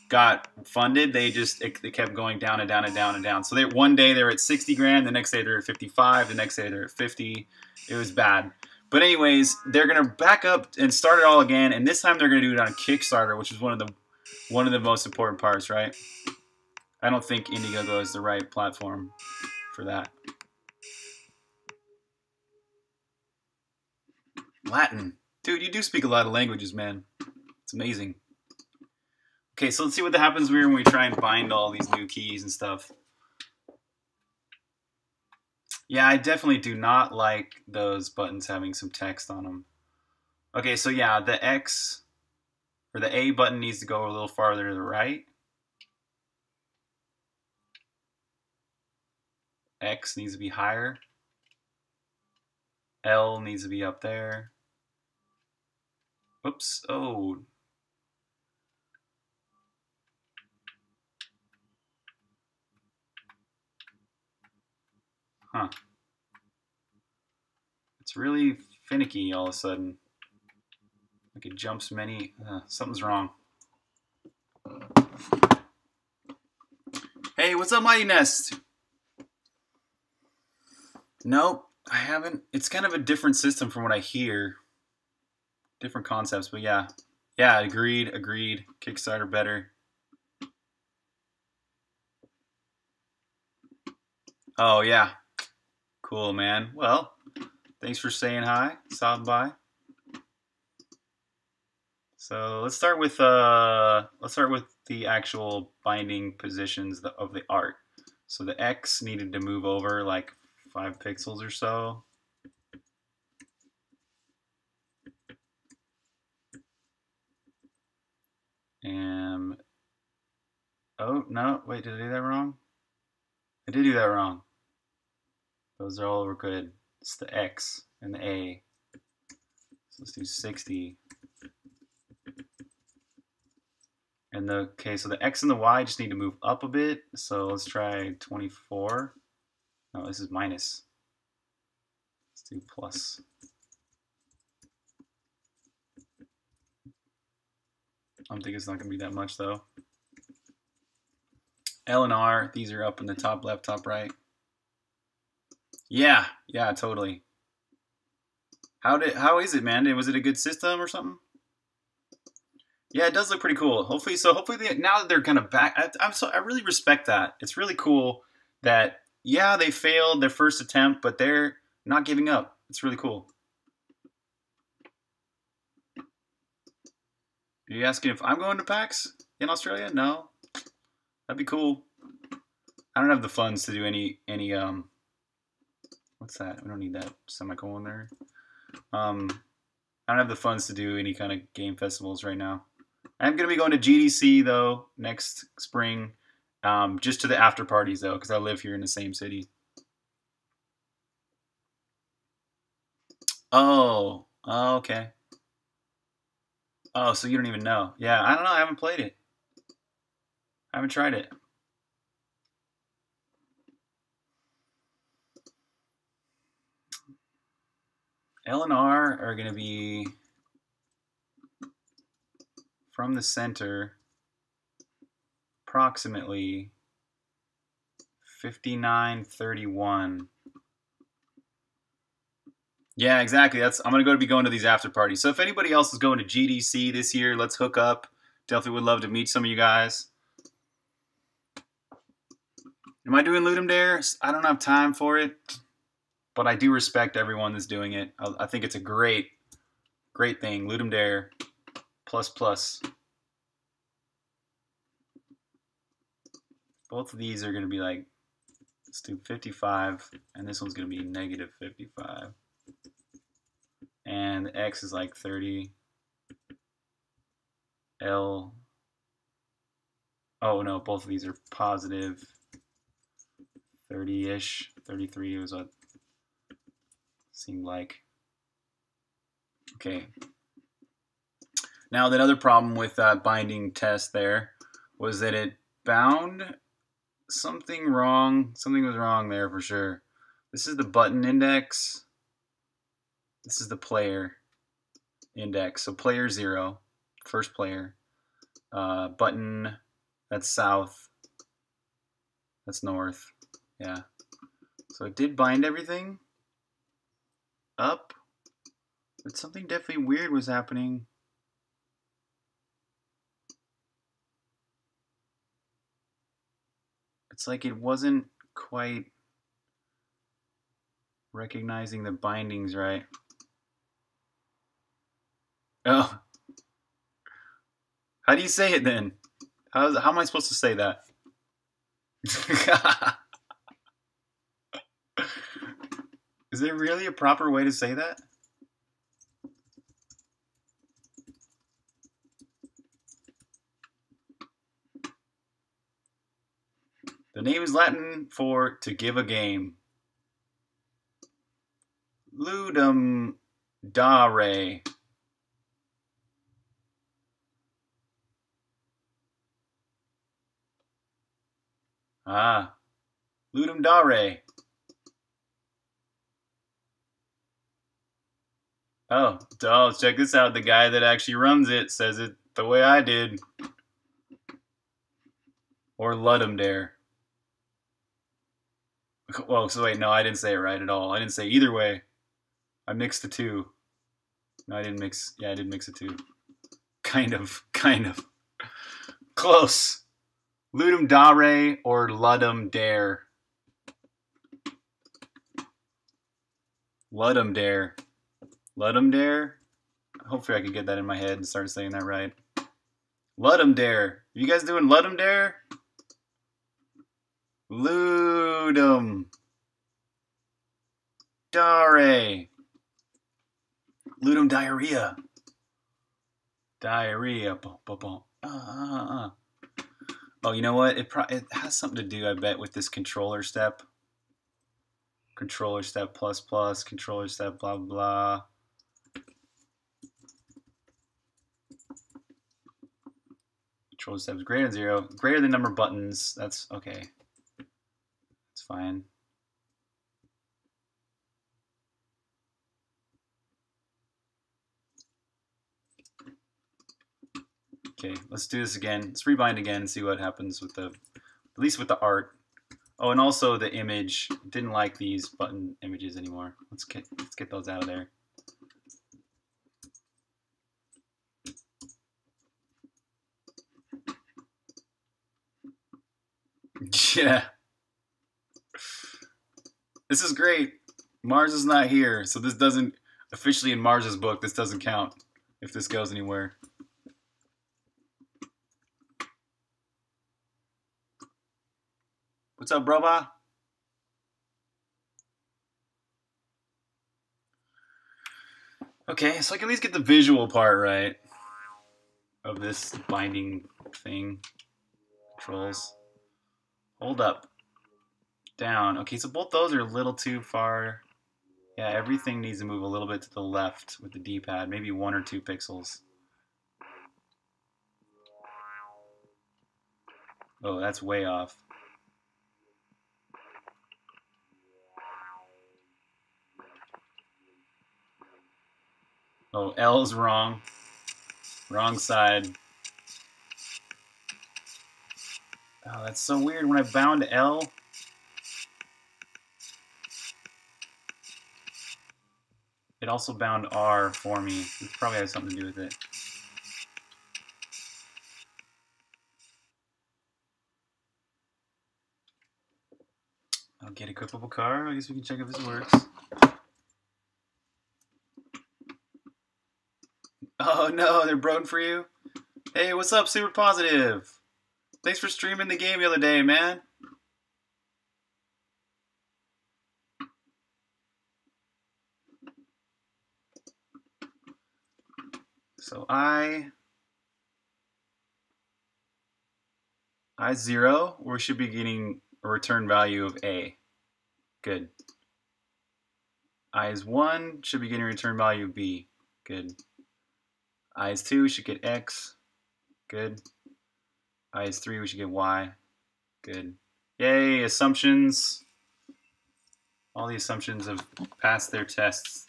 got funded, they just it, they kept going down and down and down and down. So they, one day they were at sixty grand, the next day they're at fifty-five, the next day they're at fifty. It was bad. But anyways, they're gonna back up and start it all again. And this time they're gonna do it on Kickstarter, which is one of the one of the most important parts, right? I don't think Indiegogo is the right platform for that. Latin. Dude, you do speak a lot of languages, man. It's amazing. Okay, so let's see what happens here when we try and bind all these new keys and stuff. Yeah, I definitely do not like those buttons having some text on them. Okay, so yeah, the X or the A button needs to go a little farther to the right. X needs to be higher. L needs to be up there. Whoops, oh. Huh. It's really finicky all of a sudden. Like it jumps many, uh, something's wrong. Hey, what's up, Mighty Nest? Nope, I haven't. It's kind of a different system from what I hear. Different concepts, but yeah. Yeah, agreed, agreed. Kickstarter better. Oh, yeah. Cool, man. Well, thanks for saying hi, stopping by. So let's start with uh, let's start with the actual binding positions of the art. So the X needed to move over like five pixels or so. And Oh, no, wait, did I do that wrong? I did do that wrong. Those are all good. It's the X and the A. So let's do sixty. And the, okay, so the X and the Y just need to move up a bit. So let's try twenty-four. No, this is minus. Let's do plus. I don't think it's not going to be that much, though. L and R, these are up in the top left, top right. Yeah, yeah, totally. How did? How is it, man? Was it a good system or something? Yeah, it does look pretty cool. Hopefully, so hopefully they, now that they're kind of back, I, I'm so I really respect that. It's really cool that yeah they failed their first attempt, but they're not giving up. It's really cool. Are you asking if I'm going to PAX in Australia? No, that'd be cool. I don't have the funds to do any any um. What's that? We don't need that semicolon there. Um, I don't have the funds to do any kind of game festivals right now. I'm going to be going to G D C, though, next spring. Um, just to the after parties, though, because I live here in the same city. Oh, okay. Oh, so you don't even know. Yeah, I don't know. I haven't played it. I haven't tried it. L and R are going to be from the center approximately fifty-nine thirty-one. Yeah, exactly. That's I'm going to go to be going to these after parties. So if anybody else is going to G D C this year, let's hook up. Definitely would love to meet some of you guys. Am I doing Ludum Dare? I don't have time for it. But I do respect everyone that's doing it. I think it's a great, great thing. Ludum Dare, plus plus. Both of these are going to be like, let's do fifty-five, and this one's going to be negative fifty-five. And the X is like thirty. L, oh no, both of these are positive thirty-ish, thirty-three was what seemed like. Okay. Now that other problem with that binding test there was that it bound something wrong. Something was wrong there for sure. This is the button index. This is the player index. So player zero, first player. Uh, button, that's south. That's north. Yeah. So it did bind everything up, but something definitely weird was happening. It's like it wasn't quite recognizing the bindings right. Oh, how do you say it then? How, how am I supposed to say that? Is there really a proper way to say that? The name is Latin for to give a game. Ludum Dare. Ah, Ludum Dare. Oh, dolls, check this out. The guy that actually runs it says it the way I did. Or Ludum Dare. Well, so wait, no, I didn't say it right at all. I didn't say either way. I mixed the two. No, I didn't mix. Yeah, I did mix the two. Kind of, kind of. Close. Ludum Dare or Ludum Dare. Ludum Dare. Ludum Dare? Hopefully I can get that in my head and start saying that right. Ludum Dare. Are you guys doing Ludum Dare? Ludum Dare. Ludum Diarrhea. Diarrhea. Bum, bum, bum. Uh, uh, uh. Oh, you know what? It probably it has something to do, I bet, with this controller step. Controller step plus plus, controller step blah blah. Controller step is greater than zero. Greater than number of buttons. That's okay. That's fine. Okay, let's do this again. Let's rebind again and see what happens with the, at least with the art. Oh, and also the image. Didn't like these button images anymore. Let's get let's get those out of there. Yeah. This is great. Mars is not here, so this doesn't officially in Mars's book. This doesn't count if this goes anywhere. What's up, broba? Okay, so I can at least get the visual part right of this binding thing. Controls. Hold up. Down. Okay, so both those are a little too far. Yeah, everything needs to move a little bit to the left with the D-pad, maybe one or two pixels. Oh, that's way off. Oh, L's wrong. Wrong side. Oh, that's so weird when I bound L. It also bound R for me. It probably has something to do with it. I'll get a equipable car. I guess we can check if this works. Oh no, they're broken for you? Hey, what's up, Super Positive? Thanks for streaming the game the other day, man. So I... I zero, we should be getting a return value of A. Good. I is one, should be getting a return value of B. Good. I is two, we should get X. Good. I is three, we should get Y. Good. Yay, assumptions. All the assumptions have passed their tests.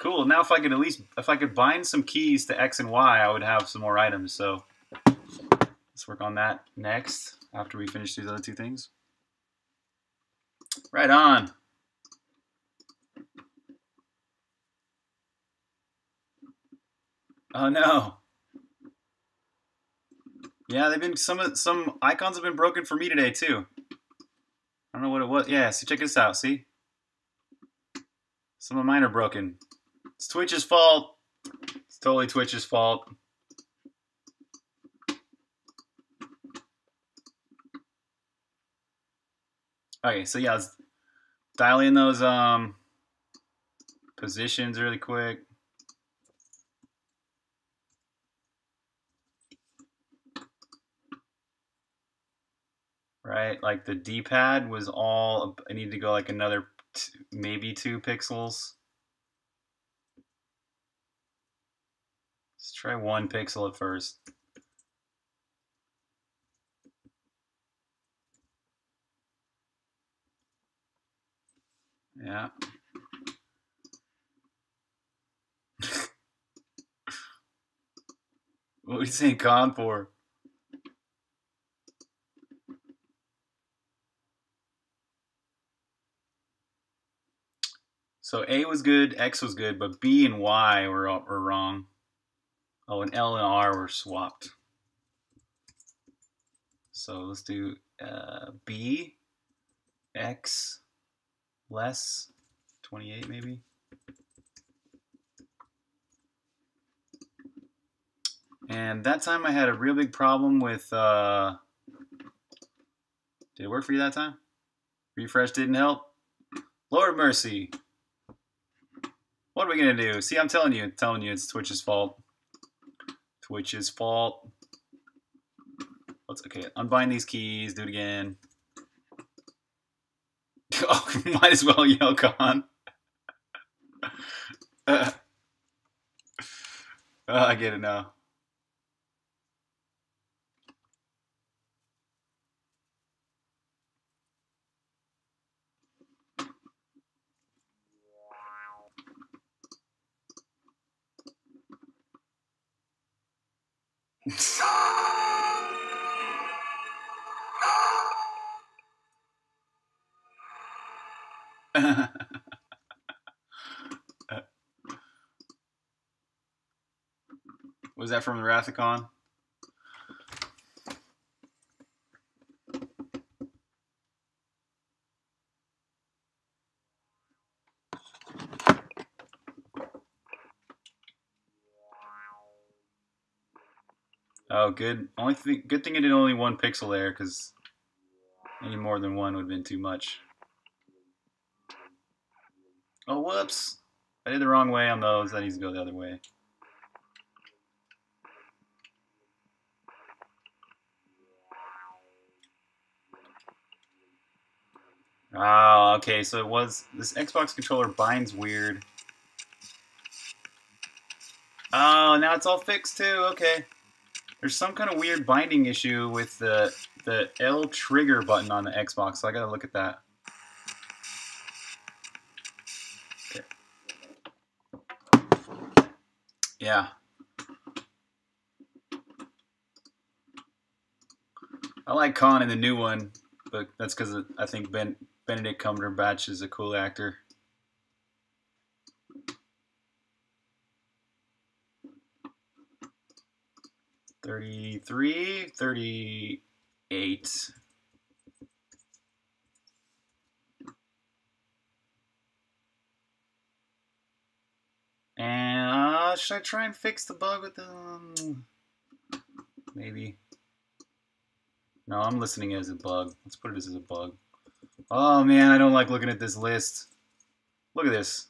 Cool, now if I could at least, if I could bind some keys to X and Y, I would have some more items, so let's work on that next, after we finish these other two things. Right on. Oh no! Yeah, they've been some some icons have been broken for me today too. I don't know what it was. Yeah, see, check this out. See, some of mine are broken. It's Twitch's fault. It's totally Twitch's fault. Okay, so yeah, let's dial in those um positions really quick. Right, like the D-pad was all, I need to go like another, t maybe two pixels. Let's try one pixel at first. Yeah. What are you saying con for? So A was good, X was good, but B and Y were, were wrong. Oh, and L and R were swapped. So let's do uh, B, X, less, twenty-eight maybe. And that time I had a real big problem with, uh, did it work for you that time? Refresh didn't help? Lord mercy. What are we gonna do? See, I'm telling you, telling you, it's Twitch's fault. Twitch's fault. Let's, okay, unbind these keys, do it again. Oh, might as well yell con. uh, I get it now. Was that from the Rathacon? Oh, good. Only thing, good thing I did only one pixel there, because any more than one would have been too much. Oh, whoops! I did the wrong way on those. That needs to go the other way. Ah, oh, okay. So it was this Xbox controller binds weird. Oh, now it's all fixed too. Okay. There's some kind of weird binding issue with the the L trigger button on the Xbox, so I gotta look at that. Okay. Yeah. I like Khan in the new one, but that's because I think Ben Benedict Cumberbatch is a cool actor. thirty-three, thirty-eight. And uh, should I try and fix the bug with them? Maybe. No, I'm listening as a bug. Let's put it as a bug. Oh man, I don't like looking at this list. Look at this.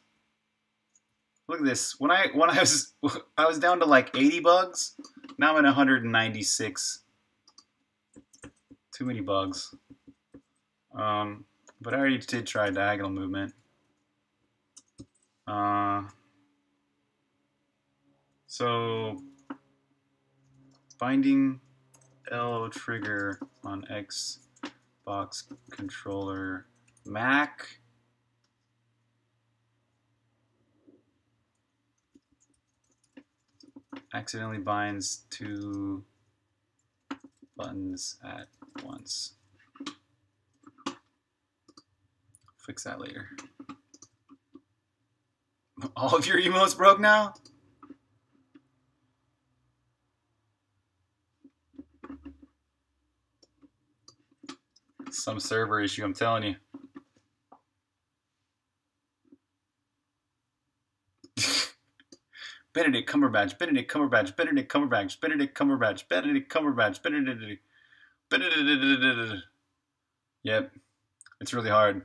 Look at this. When I when I was I was down to like eighty bugs. Now I'm at one hundred ninety-six. Too many bugs. Um, but I already did try diagonal movement. Uh, so, binding L trigger on Xbox controller Mac. Accidentally binds two buttons at once. Fix that later. All of your emotes broke now? Some server issue, I'm telling you. Benedict Cumberbatch, Benedict Cumberbatch, Benedict Cumberbatch, Benedict Cumberbatch, Benedict Cumberbatch, Benedict Cumberbatch. Yep, it's really hard.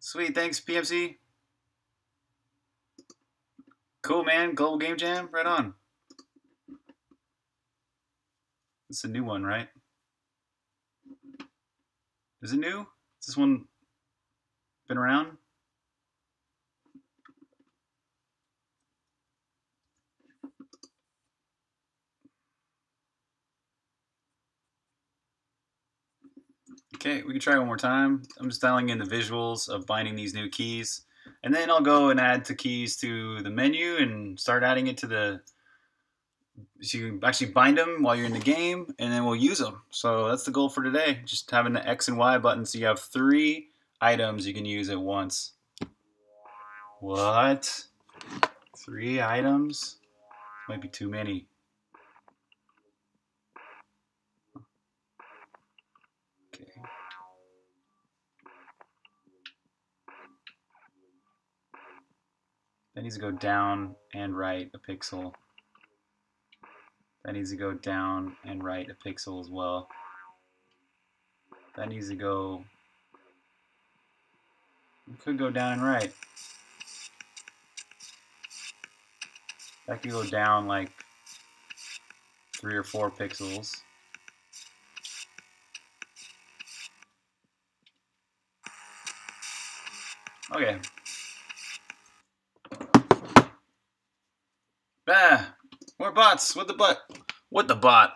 Sweet, thanks, P M C. Cool, man. Global Game Jam, right on. It's a new one, right? Is it new? Is this one been around? Okay, we can try one more time. I'm just dialing in the visuals of binding these new keys. And then I'll go and add the keys to the menu and start adding it to the... So you can actually bind them while you're in the game, and then we'll use them. So that's the goal for today. Just having the X and Y button so you have three items you can use at once. What? Three items? Might be too many. That needs to go down and right a pixel. That needs to go down and right a pixel as well. That needs to go... It could go down and right. That can go down like three or four pixels. Okay. Bah! More bots! What the butt? What the bot?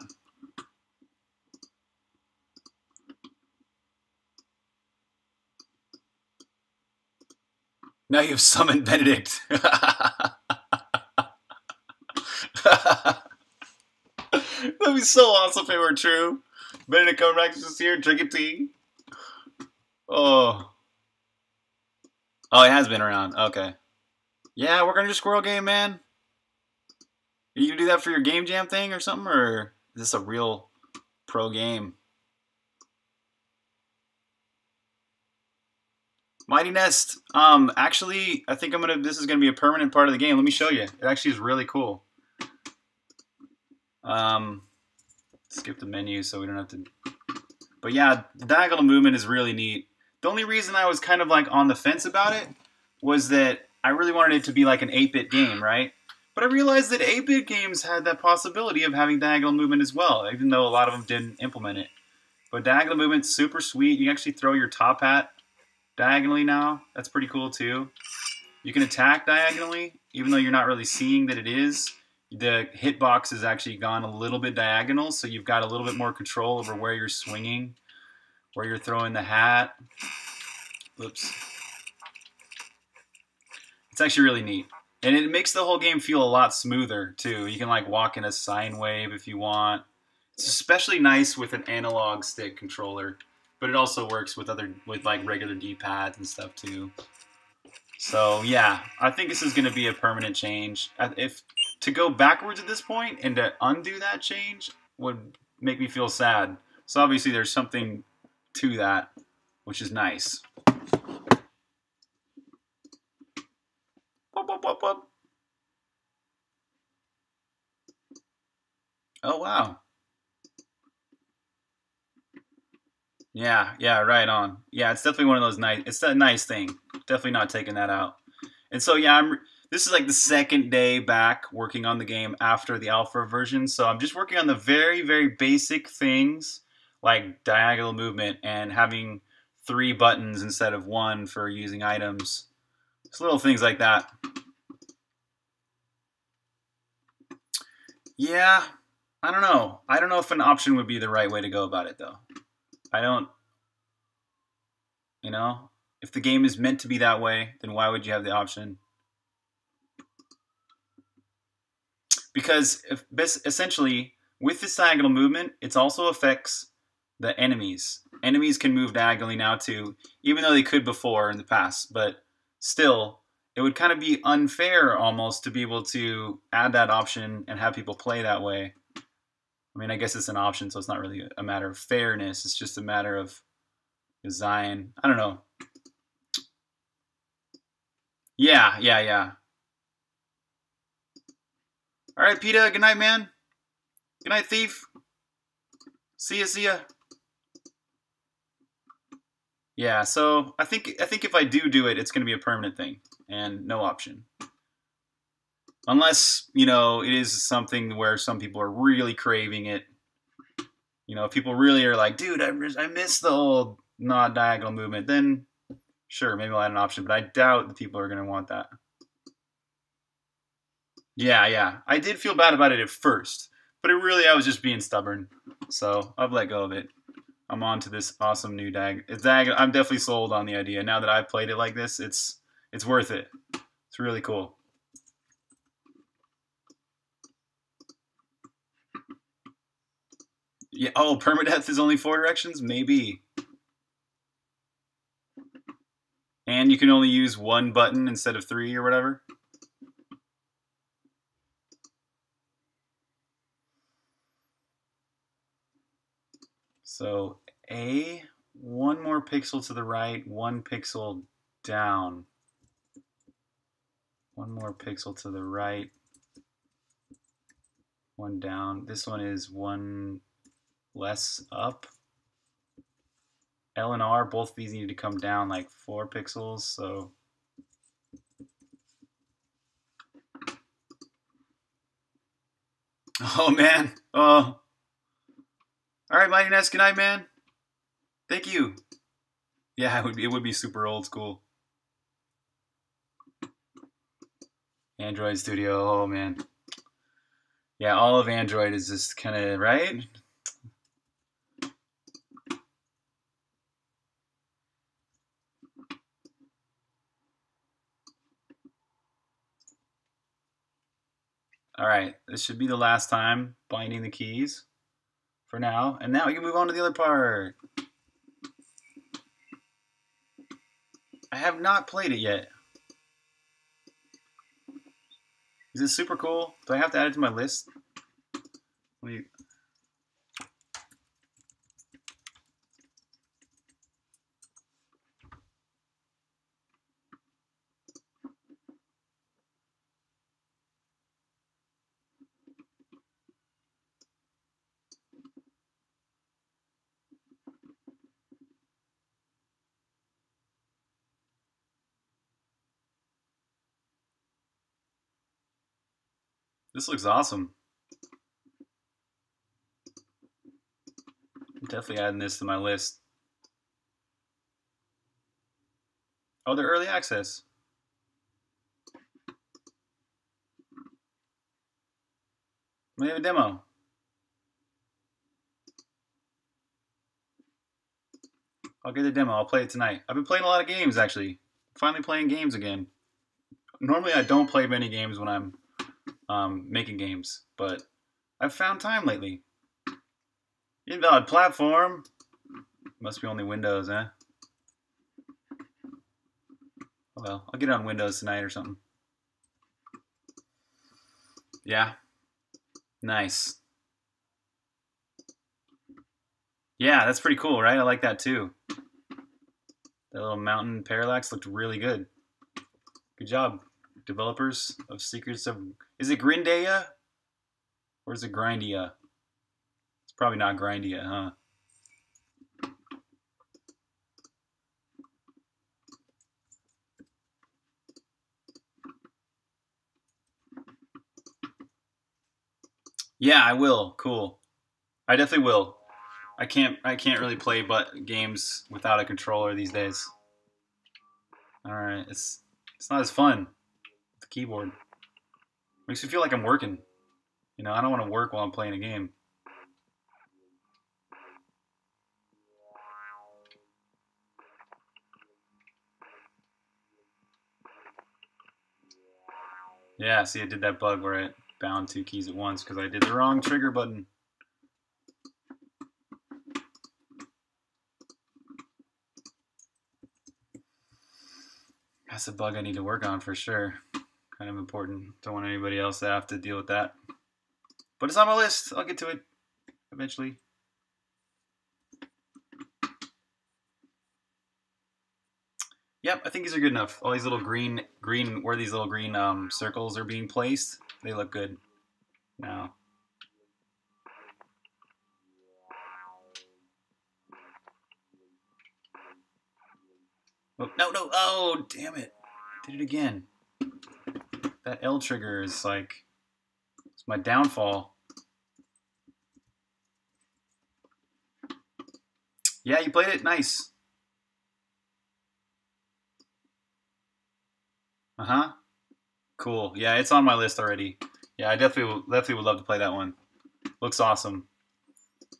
Now you've summoned Benedict. That'd be so awesome if it were true. Benedict Cumberbatch is here drinking tea. Oh. Oh, it has been around. Okay. Yeah, we're gonna do Squirrel Game, man. Are you gonna do that for your game jam thing or something, or is this a real pro game? Mighty Nest. Um, actually, I think I'm gonna. This is gonna be a permanent part of the game. Let me show you. It actually is really cool. Um, skip the menu so we don't have to. But yeah, the diagonal movement is really neat. The only reason I was kind of like on the fence about it was that I really wanted it to be like an eight bit game, right? But I realized that eight bit games had that possibility of having diagonal movement as well, even though a lot of them didn't implement it. But diagonal movement's super sweet. You can actually throw your top hat diagonally now. That's pretty cool too. You can attack diagonally, even though you're not really seeing that it is. The hitbox has actually gone a little bit diagonal, so you've got a little bit more control over where you're swinging, where you're throwing the hat. Oops. It's actually really neat. And it makes the whole game feel a lot smoother, too. You can, like, walk in a sine wave if you want. It's especially nice with an analog stick controller. But it also works with, other, with like, regular D-pads and stuff, too. So, yeah. I think this is going to be a permanent change. If to go backwards at this point and to undo that change would make me feel sad. So, obviously, there's something to that, which is nice. Bop, bop, bop, bop. Oh wow. Yeah, yeah, right on. Yeah, it's definitely one of those nice, it's a nice thing. Definitely not taking that out. And so yeah, I'm this is like the second day back working on the game after the alpha version. So I'm just working on the very, very basic things, like diagonal movement and having three buttons instead of one for using items. Just little things like that. Yeah, I don't know. I don't know if an option would be the right way to go about it, though. I don't, you know, if the game is meant to be that way, then why would you have the option? Because if, essentially, with this diagonal movement, it also affects the enemies. Enemies can move diagonally now too, even though they could before in the past. But still, it would kind of be unfair almost to be able to add that option and have people play that way. I mean, I guess it's an option, so it's not really a matter of fairness. It's just a matter of design. I don't know. Yeah, yeah, yeah. All right, PETA, good night, man. Good night, thief. See ya, see ya. Yeah, so I think I think if I do do it, it's going to be a permanent thing and no option. Unless, you know, it is something where some people are really craving it. You know, if people really are like, dude, I, I miss the old nod diagonal movement, then sure, maybe I'll add an option, but I doubt the people are going to want that. Yeah, yeah. I did feel bad about it at first, but it really, I was just being stubborn. So I've let go of it. I'm on to this awesome new dag. It's dag. I'm definitely sold on the idea. Now that I've played it like this, it's it's worth it. It's really cool. Yeah. Oh, permadeath is only four directions? Maybe. And you can only use one button instead of three or whatever. So A, one more pixel to the right, one pixel down. One more pixel to the right, one down. This one is one less up. L and R, both of these need to come down like four pixels, so Oh, man. Oh. All right, Mighty Ness, good night, man. Thank you. Yeah, it would be, it would be super old school. Android Studio, oh, man. Yeah, all of Android is just kind of, right? All right, this should be the last time binding the keys for now. And now we can move on to the other part. I have not played it yet. Is this super cool? Do I have to add it to my list? Let me... This looks awesome. I'm definitely adding this to my list. Oh, they're early access. We have a demo. I'll get a demo. I'll play it tonight. I've been playing a lot of games, actually. Finally playing games again. Normally, I don't play many games when I'm Um, making games, but I've found time lately. Invalid platform. Must be only Windows, eh? Oh well, I'll get on Windows tonight or something. Yeah. Nice. Yeah, that's pretty cool, right? I like that too. That little mountain parallax looked really good. Good job, developers of Secrets of... Is it Grindia? Or is it Grindia? It's probably not Grindia, huh? Yeah, I will. Cool. I definitely will. I can't I can't really play but games without a controller these days. Alright, it's it's not as fun. The keyboard makes me feel like I'm working, you know. I don't want to work while I'm playing a game. Yeah, see, I did that bug where I bound two keys at once because I did the wrong trigger button. That's a bug I need to work on for sure. Kind of important. Don't want anybody else to have to deal with that. But it's on my list. I'll get to it eventually. Yep, I think these are good enough. All these little green, green, where these little green um, circles are being placed, they look good now. Oh, no, no, oh, damn it. I did it again. That L trigger is like, it's my downfall. Yeah, you played it? Nice. Uh-huh. Cool. Yeah, it's on my list already. Yeah, I definitely, definitely would love to play that one. Looks awesome.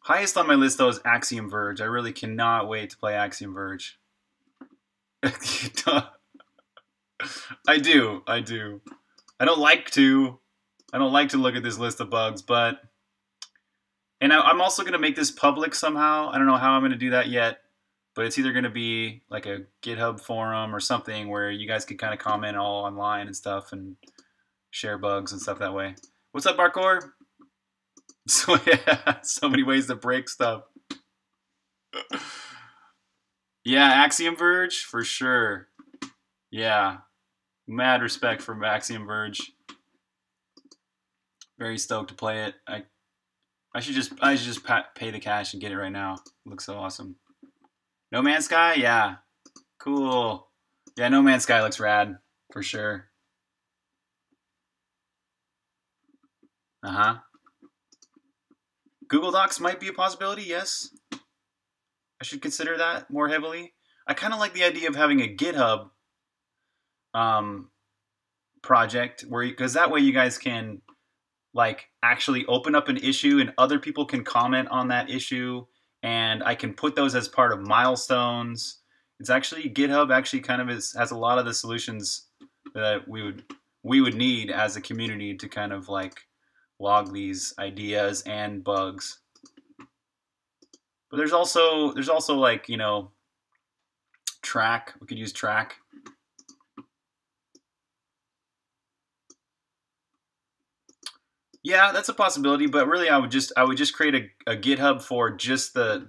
Highest on my list, though, is Axiom Verge. I really cannot wait to play Axiom Verge. I do. I do. I don't like to. I don't like to look at this list of bugs, but... And I, I'm also going to make this public somehow. I don't know how I'm going to do that yet, but it's either going to be like a GitHub forum or something where you guys can kind of comment all online and stuff and share bugs and stuff that way. What's up, Barcore? So, yeah, so many ways to break stuff. Yeah, Axiom Verge, for sure. Yeah. Mad respect for Axiom Verge. Very stoked to play it. I, I should just, I should just pay the cash and get it right now. It looks so awesome. No Man's Sky, yeah, cool. Yeah, No Man's Sky looks rad for sure. Uh huh. Google Docs might be a possibility, yes. I should consider that more heavily. I kind of like the idea of having a GitHub um, project where, because that way you guys can like actually open up an issue and other people can comment on that issue, and I can put those as part of milestones. It's actually, GitHub actually kind of is, has a lot of the solutions that we would we would need as a community to kind of like log these ideas and bugs. But there's also there's also like, you know, track. We could use track. Yeah, that's a possibility, but really I would just I would just create a, a GitHub for just the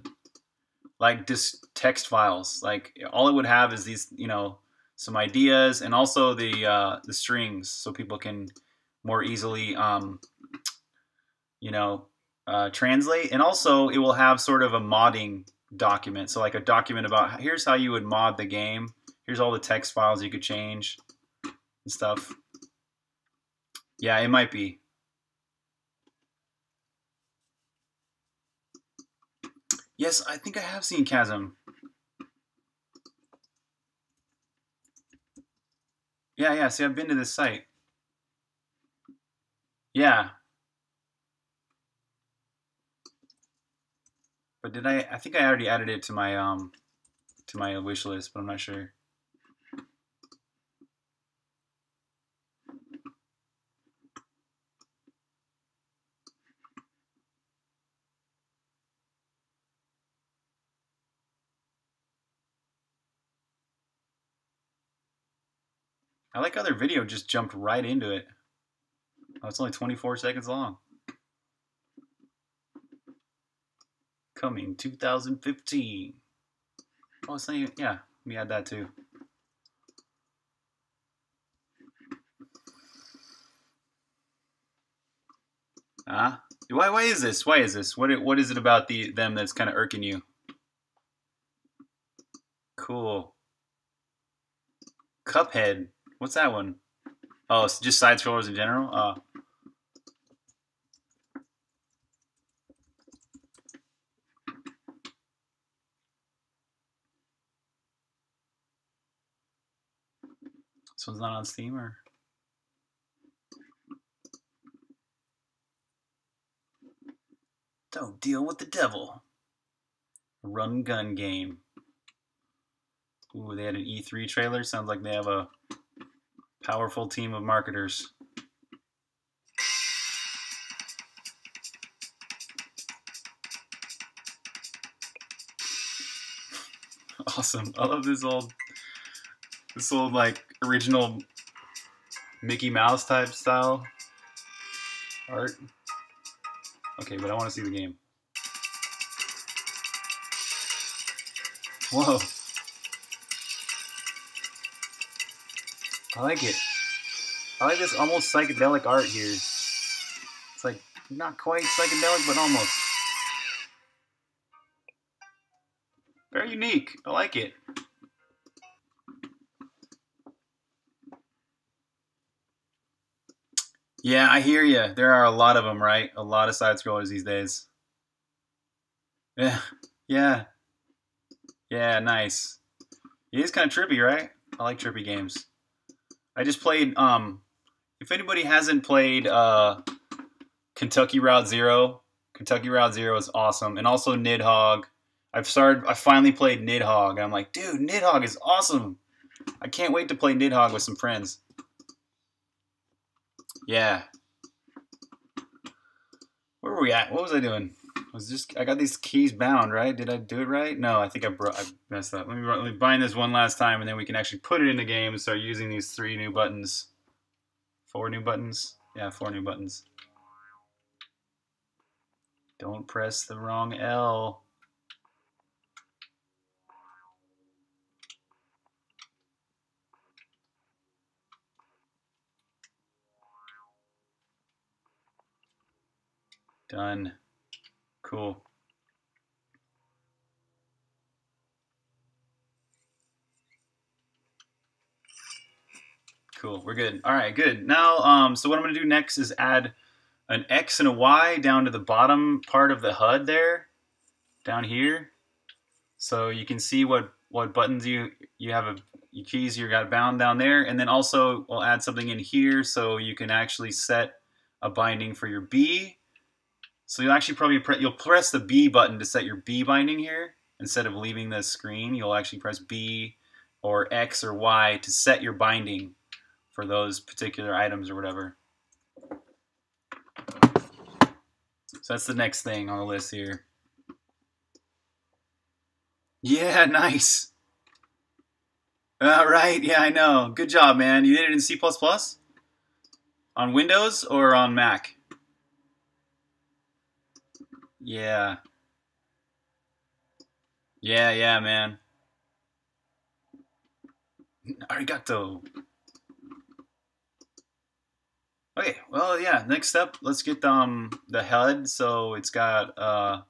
like just text files. Like all it would have is these, you know, some ideas and also the uh, the strings, so people can more easily um, you know uh, translate. And also it will have sort of a modding document, so like a document about here's how you would mod the game. Here's all the text files you could change and stuff. Yeah, it might be. Yes, I think I have seen Chasm. Yeah, yeah, see, I've been to this site. Yeah. But did I, I think I already added it to my, um, to my wish list, but I'm not sure. I like how their video just jumped right into it. Oh, it's only twenty-four seconds long. Coming two thousand fifteen. Oh, it's not even, yeah, let me add that too. Ah, uh, why? Why is this? Why is this? What? What is it about the them that's kind of irking you? Cool. Cuphead. What's that one? Oh, it's just side scrollers in general? Uh, this one's not on Steam, or? Don't deal with the devil. Run gun game. Ooh, they had an E three trailer. Sounds like they have a powerful team of marketers. Awesome. I love this old, this old like original Mickey Mouse type style art. Okay, but I want to see the game. Whoa. I like it. I like this almost psychedelic art here. It's like not quite psychedelic, but almost. Very unique. I like it. Yeah, I hear you. There are a lot of them, right? A lot of side scrollers these days. Yeah. Yeah. Yeah, nice. It is kind of trippy, right? I like trippy games. I just played, um, if anybody hasn't played uh, Kentucky Route Zero, Kentucky Route Zero is awesome. And also Nidhogg. I've started, I finally played Nidhogg. And I'm like, dude, Nidhogg is awesome. I can't wait to play Nidhogg with some friends. Yeah. Where were we at? What was I doing? I was just, I got these keys bound, right? Did I do it right? No, I think I, bro I messed up. Let me, let me bind this one last time, and then we can actually put it in the game and start using these three new buttons. Four new buttons? Yeah, four new buttons. Don't press the wrong L. Done. Cool. Cool. We're good. All right, good. Now, um, so what I'm going to do next is add an X and a Y down to the bottom part of the H U D there, down here. So you can see what, what buttons you, you have, a, your keys you got bound down there. And then also we'll add something in here so you can actually set a binding for your B. So you'll actually probably pre you'll press the B button to set your B binding here. Instead of leaving the screen, you'll actually press B or X or Y to set your binding for those particular items or whatever. So that's the next thing on the list here. Yeah, nice. All right, yeah, I know. Good job, man. You did it in C plus plus? On Windows or on Mac? Yeah. Yeah, yeah, man. Arigato. Okay, well, yeah, next up, let's get um, the H U D. So it's got, uh,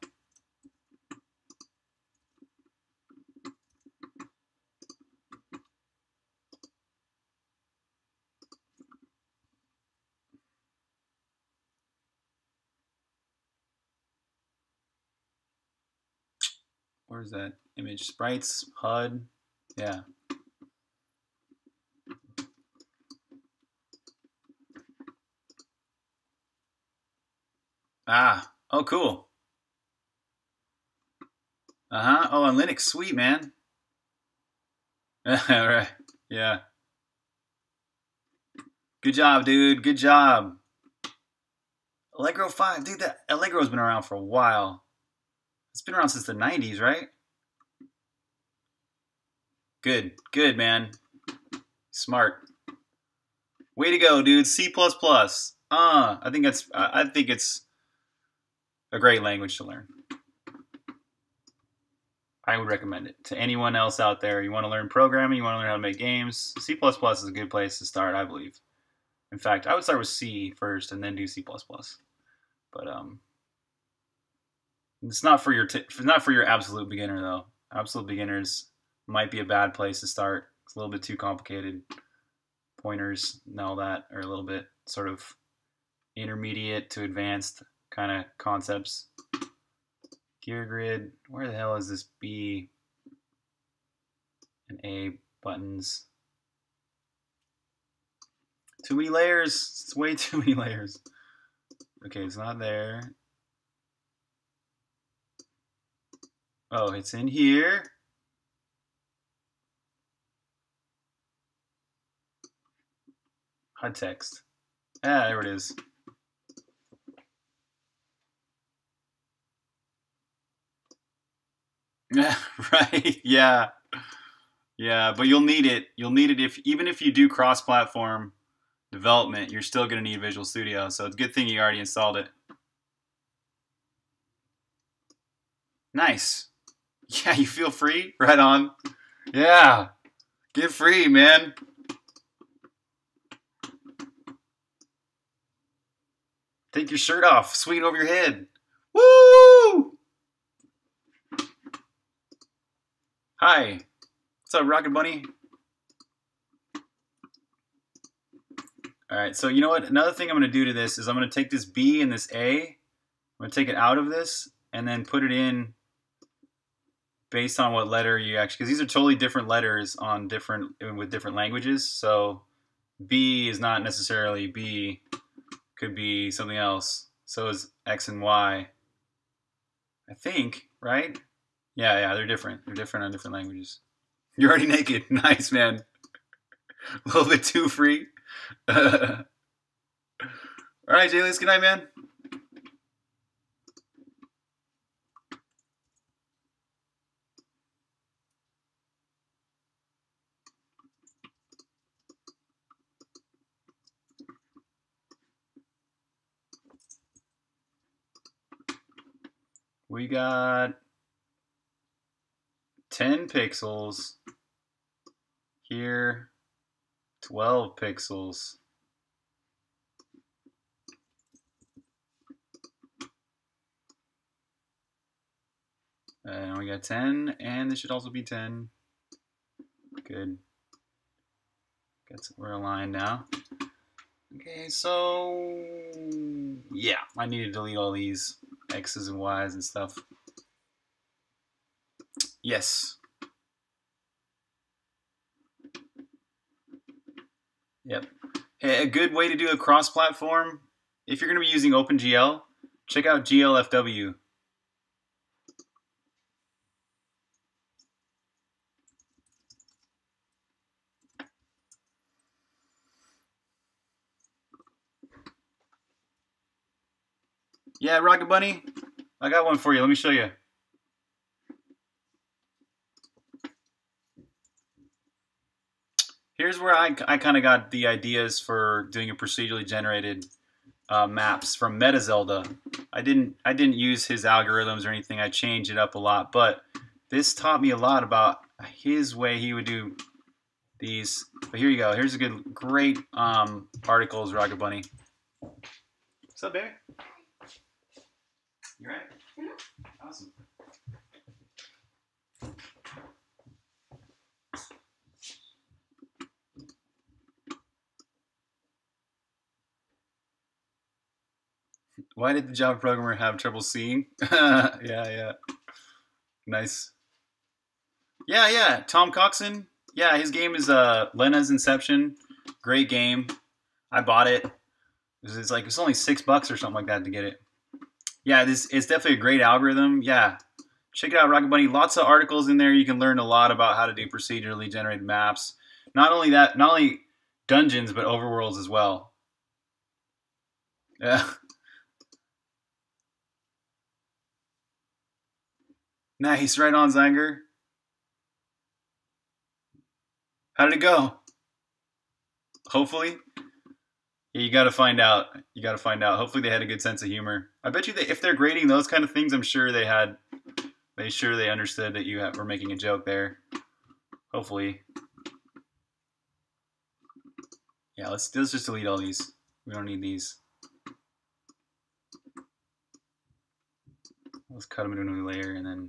where's that image? Sprites, H U D, yeah. Ah, oh, cool. Uh-huh, oh, on Linux, sweet, man. All right, yeah. Good job, dude, good job. Allegro five, dude, that Allegro's been around for a while. It's been around since the nineties, right? Good, good, man. Smart. Way to go, dude. C plus plus. Uh, I think that's I think it's a great language to learn. I would recommend it to anyone else out there. You want to learn programming, you want to learn how to make games, C plus plus is a good place to start, I believe. In fact, I would start with C first and then do C plus plus. But um It's not for your t not for your absolute beginner though. Absolute beginners might be a bad place to start. It's a little bit too complicated. Pointers and all that are a little bit sort of intermediate to advanced kind of concepts. Gear grid. Where the hell is this B and A buttons? Too many layers. It's way too many layers. Okay, it's not there. Oh, it's in here. H U D text. Ah, there it is. Yeah, right. Yeah. Yeah, but you'll need it. You'll need it if even if you do cross-platform development, you're still going to need Visual Studio. So it's a good thing you already installed it. Nice. Yeah, you feel free? Right on. Yeah. Get free, man. Take your shirt off. Swing it over your head. Woo! Hi. What's up, Rocket Bunny? All right, so you know what? Another thing I'm going to do to this is I'm going to take this B and this A. I'm going to take it out of this and then put it in based on what letter you actually, because these are totally different letters on different with different languages. So B is not necessarily B, could be something else. So is X and Y, I think, right? Yeah, yeah, they're different. They're different on different languages. You're already naked. Nice, man. A little bit too free. All right, J-Liz, good night, man. We got ten pixels here, twelve pixels. And we got ten, and this should also be ten. Good. Guess we're aligned now. Okay, so yeah, I need to delete all these X's and Y's and stuff. Yes. Yep. A good way to do a cross-platform, if you're going to be using OpenGL, check out G L F W. Yeah, Rocket Bunny, I got one for you. Let me show you. Here's where I, I kind of got the ideas for doing a procedurally generated uh, maps from MetaZelda. I didn't I didn't use his algorithms or anything. I changed it up a lot, but this taught me a lot about his way he would do these. But here you go. Here's a good, great um, articles, Rocket Bunny. What's up, baby? You all right? Mm-hmm. Awesome. Why did the Java programmer have trouble seeing? yeah, yeah. Nice. Yeah, yeah. Tom Coxon. Yeah, his game is uh, Lenna's Inception. Great game. I bought it. It's like it's only six bucks or something like that to get it. Yeah, this it's definitely a great algorithm. Yeah, check it out, Rocket Bunny. Lots of articles in there. You can learn a lot about how to do procedurally generated maps. Not only that, not only dungeons, but overworlds as well. Yeah. Nice, right on, Zanger. How did it go? Hopefully. Yeah, you gotta find out. You gotta find out. Hopefully they had a good sense of humor. I bet you they, if they're grading those kind of things, I'm sure they had, they sure they understood that you have, were making a joke there. Hopefully. Yeah, let's, let's just delete all these. We don't need these. Let's cut them into a new layer and then...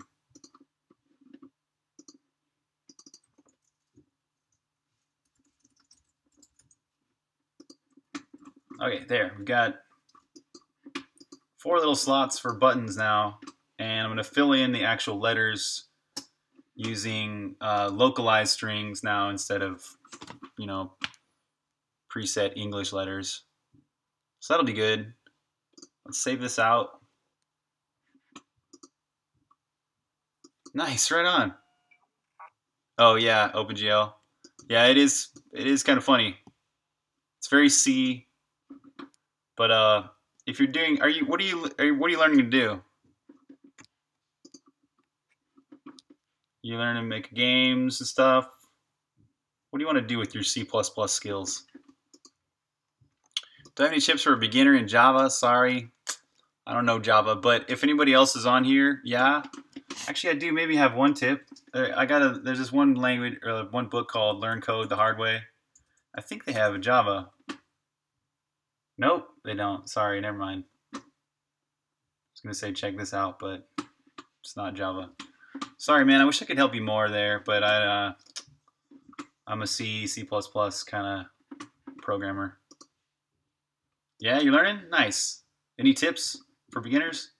Okay, there, we've got four little slots for buttons now, and I'm going to fill in the actual letters using uh, localized strings now instead of, you know, preset English letters. So that'll be good. Let's save this out. Nice, right on. Oh yeah, OpenGL. Yeah, it is. It is kind of funny. It's very C. But uh, if you're doing, are you? What are you? Are you what are you learning to do? You learn to make games and stuff. What do you want to do with your C plus plus skills? Do I have any tips for a beginner in Java? Sorry, I don't know Java. But if anybody else is on here, yeah. Actually, I do maybe have one tip. I got a. There's this one language or one book called Learn Code the Hard Way. I think they have a Java. Nope, they don't. Sorry, never mind. I was going to say check this out, but it's not Java. Sorry, man, I wish I could help you more there, but I, uh, I'm a C, C plus plus kind of programmer. Yeah, you're learning? Nice. Any tips for beginners?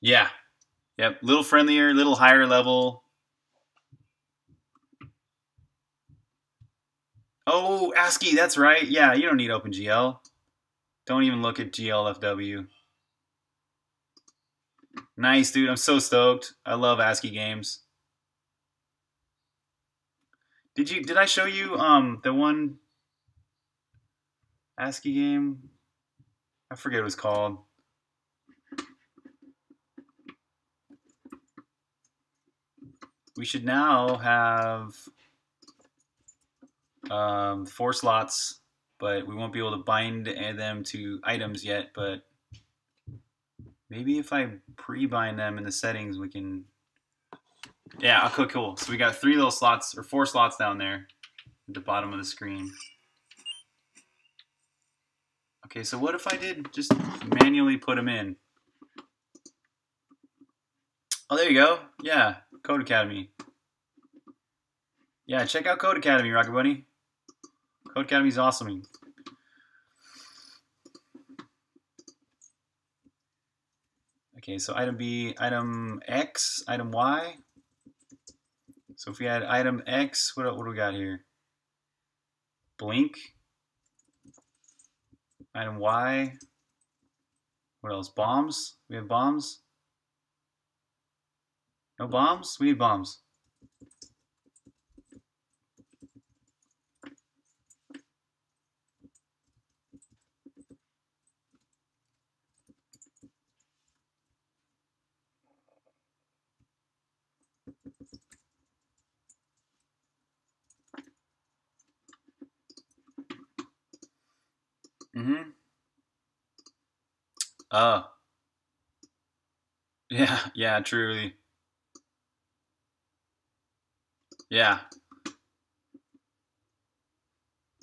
Yeah. Yep. Little friendlier, little higher level. Oh, ASCII, that's right. Yeah, you don't need OpenGL. Don't even look at G L F W. Nice, dude. I'm so stoked. I love ASCII games. Did you did I show you um the one ASCII game? I forget what it was called. We should now have um, four slots, but we won't be able to bind them to items yet, but maybe if I pre-bind them in the settings, we can... Yeah, okay, cool. So we got three little slots, or four slots down there at the bottom of the screen. I Okay, so what if I did just manually put them in? Oh, there you go. Yeah, Code Academy. Yeah, check out Code Academy, Rocket Bunny. Code Academy's awesome. Okay, so item B, item X, item Y. So if we had item X, what, what do we got here? Blink. Item Y. What else? Bombs? We have bombs? No bombs? We need bombs. Mm-hmm. Oh. Yeah, yeah, truly. Yeah.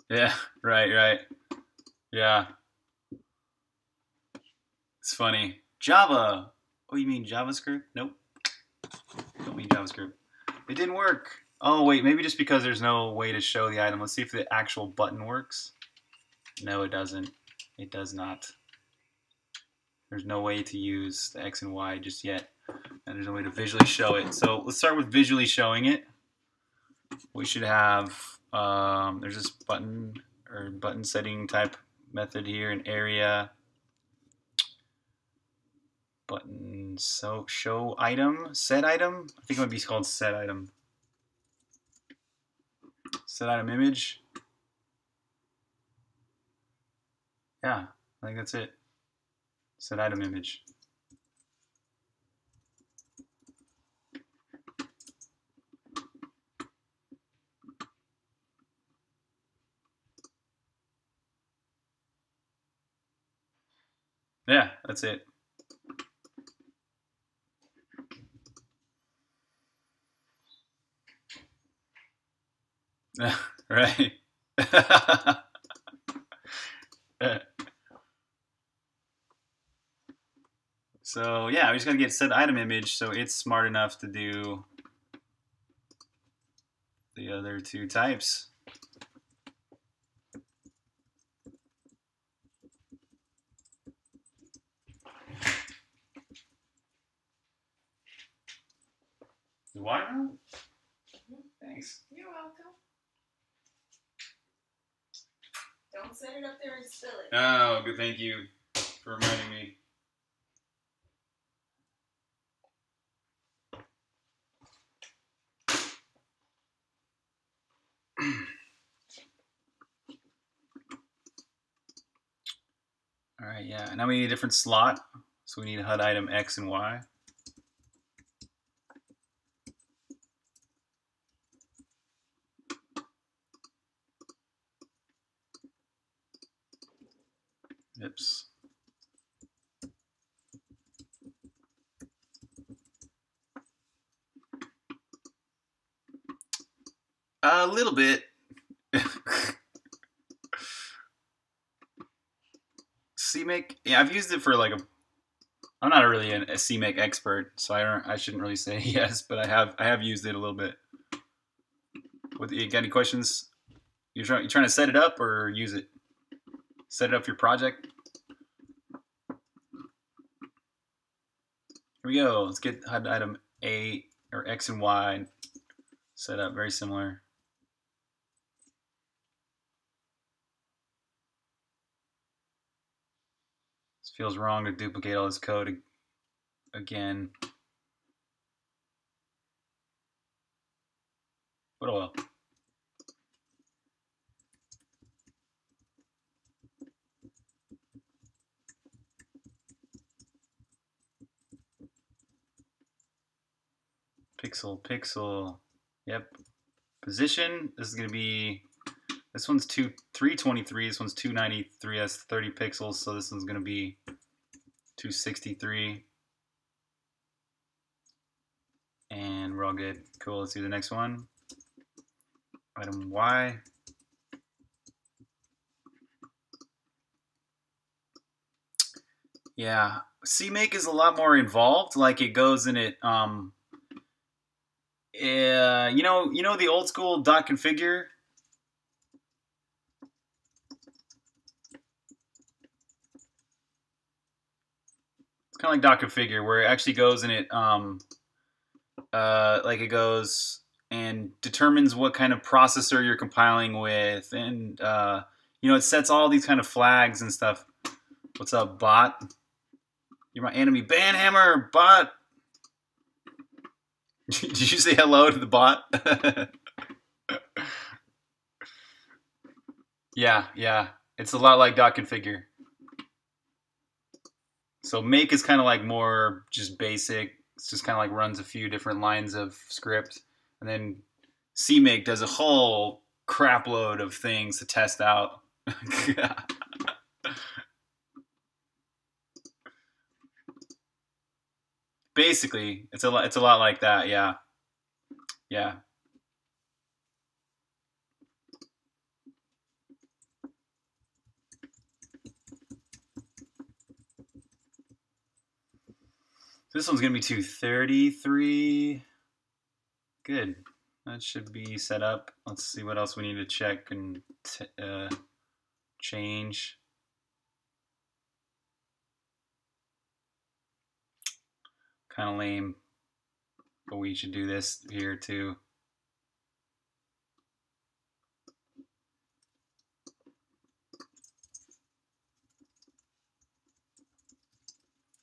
Yeah, right, right. Yeah. It's funny. Java. Oh, you mean JavaScript? Nope. Don't mean JavaScript. It didn't work. Oh, wait, maybe just because there's no way to show the item. Let's see if the actual button works. No, it doesn't. It does not. There's no way to use the X and Y just yet. And there's no way to visually show it. So let's start with visually showing it. We should have, um, there's this button or button setting type method here in area. Button, so show item, set item. I think it might be called set item. Set item image. Yeah, I think that's it. Set item image. Yeah, that's it. Right. So yeah, we just gotta get set item image so it's smart enough to do the other two types. The water? Thanks. You're welcome. Don't set it up there and spill it. Oh, good. Thank you for reminding me. All right, yeah, now we need a different slot, so we need H U D item X and Y. Oops. A little bit. CMake, yeah, I've used it for like a. I'm not really an, a CMake expert, so I don't. I shouldn't really say yes, but I have. I have used it a little bit. What, you got any questions? You're trying. You trying to set it up or use it? Set it up for your project. Here we go. Let's get item A or X and Y set up. Very similar. Feels wrong to duplicate all this code again. But oh well. Pixel, pixel. Yep. Position. This is gonna be. This one's two three twenty three. This one's two ninety three. That's thirty pixels. So this one's gonna be two sixty three. And we're all good. Cool. Let's do the next one. Item Y. Yeah, CMake is a lot more involved. Like it goes in it. Um, uh, you know, you know the old school dot configure. It's kind of like dot configure, where it actually goes and it, um, uh, like it goes and determines what kind of processor you're compiling with, and uh, you know, it sets all these kind of flags and stuff. What's up, bot? You're my enemy. Banhammer, bot! Did you say hello to the bot? Yeah, yeah. It's a lot like dot configure. So make is kind of like more just basic. It's just kind of like runs a few different lines of script. And then CMake does a whole crap load of things to test out. Basically, it's a lot. It's a lot like that. Yeah, yeah. This one's gonna be two thirty-three. Good. That should be set up. Let's see what else we need to check and t uh, change. Kind of lame, but we should do this here too.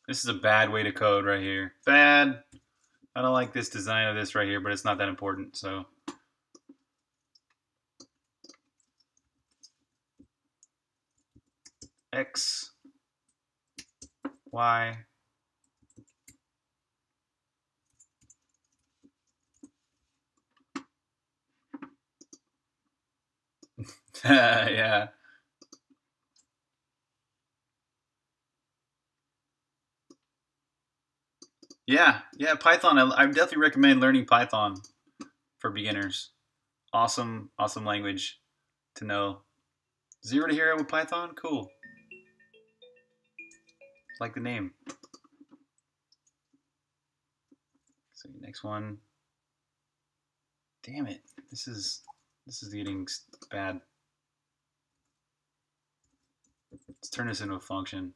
This is a bad way to code right here. Bad. I don't like this design of this right here, but it's not that important, so. X, Y. Yeah. Yeah, yeah, Python. I, I definitely recommend learning Python for beginners. Awesome, awesome language to know. Zero to hero with Python? Cool. Like the name. So next one. Damn it. This is this is getting bad. Let's turn this into a function.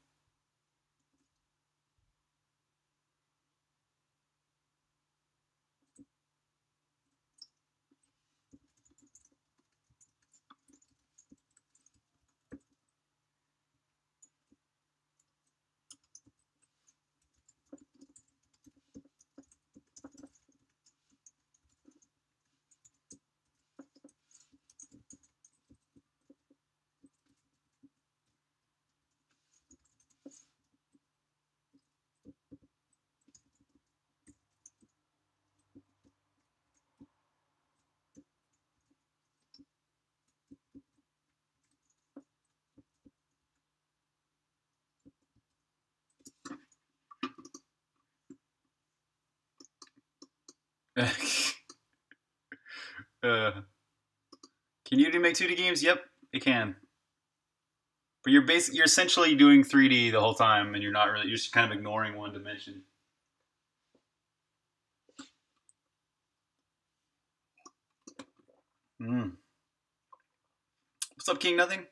uh, can Unity make two D games? Yep, it can. But you're basically you're essentially doing three D the whole time, and you're not really you're just kind of ignoring one dimension. Mm. What's up, King? Nothing.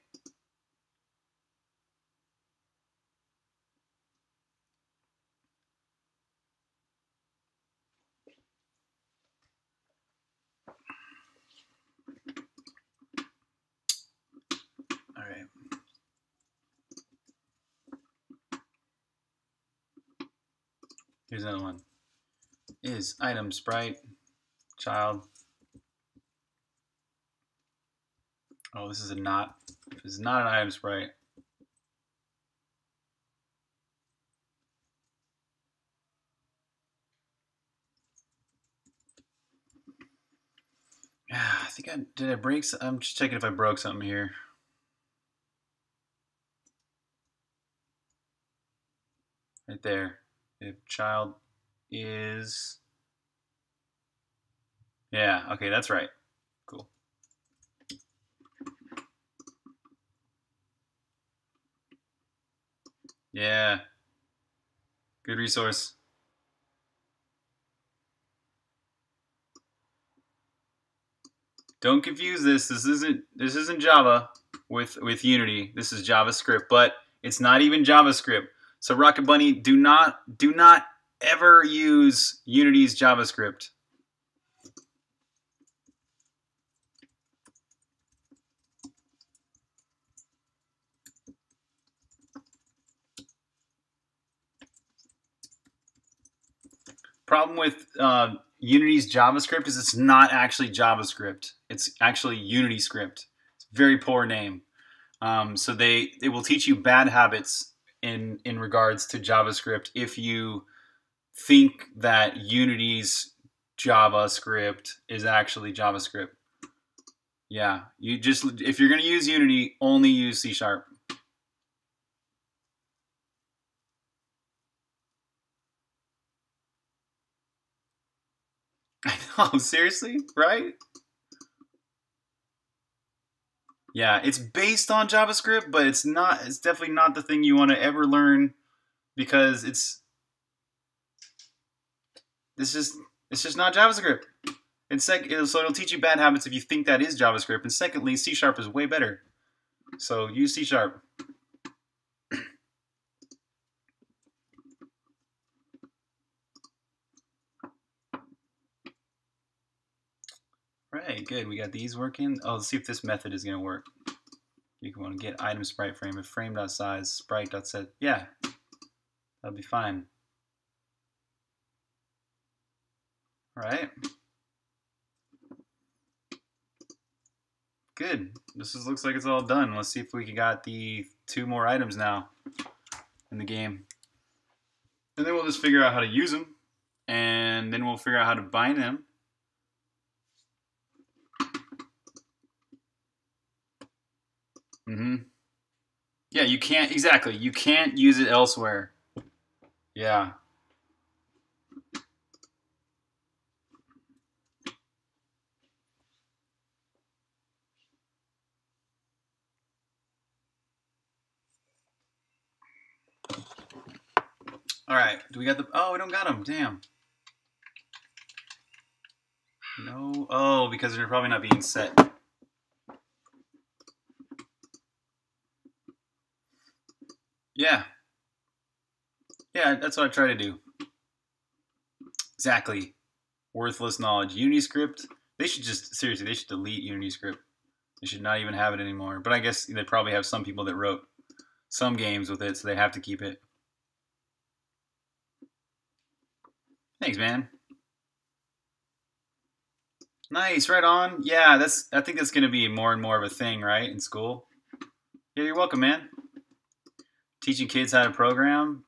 Here's another one. Is item sprite child. Oh, this is a not. This is not an item sprite. I think I did. I break. I'm just checking if I broke something here. Right there. If child is, yeah, okay, that's right. Cool. Yeah, Good resource. Don't confuse this. This isn't this isn't Java with with Unity. This is JavaScript, but it's not even JavaScript. So Rocket Bunny, do not do not ever use Unity's JavaScript. Problem with uh, Unity's JavaScript is it's not actually JavaScript. It's actually Unity script. It's a very poor name. Um, so they, they will teach you bad habits in, in regards to JavaScript if you think that Unity's JavaScript is actually JavaScript. Yeah, you just if you're going to use Unity, only use C Sharp. Oh, seriously? Right? Yeah, it's based on JavaScript, but it's not, it's definitely not the thing you want to ever learn, because it's this is it's just not JavaScript. And sec it'll, so it'll teach you bad habits if you think that is JavaScript. And secondly, C Sharp is way better. So use C Sharp. Right, good. We got these working. Oh, let's see if this method is going to work. You can want to get item sprite frame at frame.size, sprite.set. Yeah, that'll be fine. All right. Good. This is, looks like it's all done. Let's see if we got the two more items now in the game. And then we'll just figure out how to use them. And then we'll figure out how to bind them. Mm-hmm. Yeah, you can't, exactly. You can't use it elsewhere. Yeah. All right. Do we got the, oh, we don't got them. Damn. No. Oh, because they're probably not being set. Yeah. Yeah, that's what I try to do. Exactly. Worthless knowledge. Uniscript. They should just, seriously, they should delete Uniscript. They should not even have it anymore. But I guess they probably have some people that wrote some games with it, so they have to keep it. Thanks, man. Nice, right on. Yeah, that's. I think that's going to be more and more of a thing, right, in school? Yeah, you're welcome, man. Teaching kids how to program.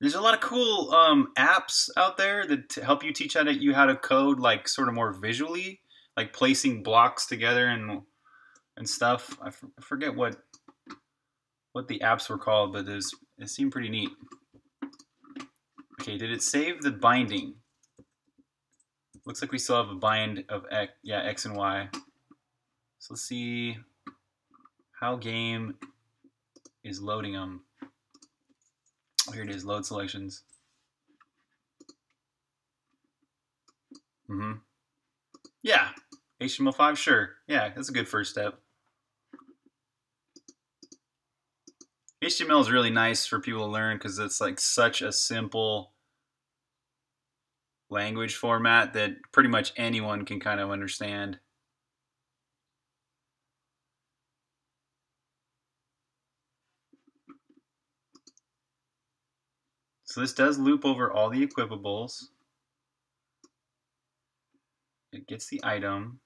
There's a lot of cool um, apps out there that help you teach how to, you how to code, like sort of more visually, like placing blocks together and and stuff. I, f I forget what what the apps were called, but it seemed pretty neat. Okay, did it save the binding? Looks like we still have a bind of X, yeah, X and Y. So let's see how game is loading them. Here it is, load selections. Mm-hmm. Yeah, H T M L five, sure. Yeah, that's a good first step. H T M L is really nice for people to learn because it's like such a simple language format that pretty much anyone can kind of understand. So this does loop over all the equipables. It gets the item.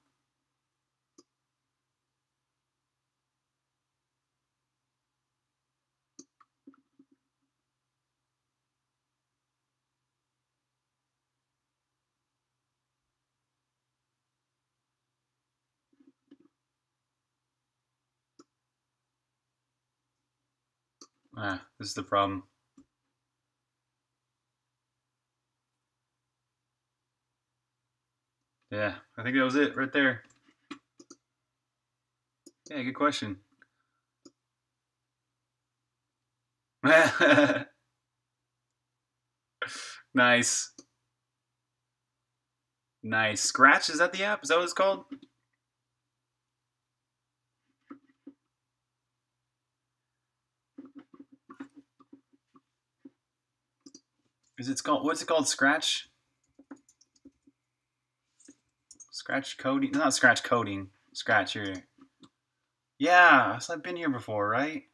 Ah, this is the problem. Yeah, I think that was it right there. Yeah, good question. Nice. Nice. Scratch, is that the app? Is that what it's called? Is it's called, what's it called? Scratch? Scratch coding? No, not Scratch coding. Scratch here. Yeah, so I've been here before, right?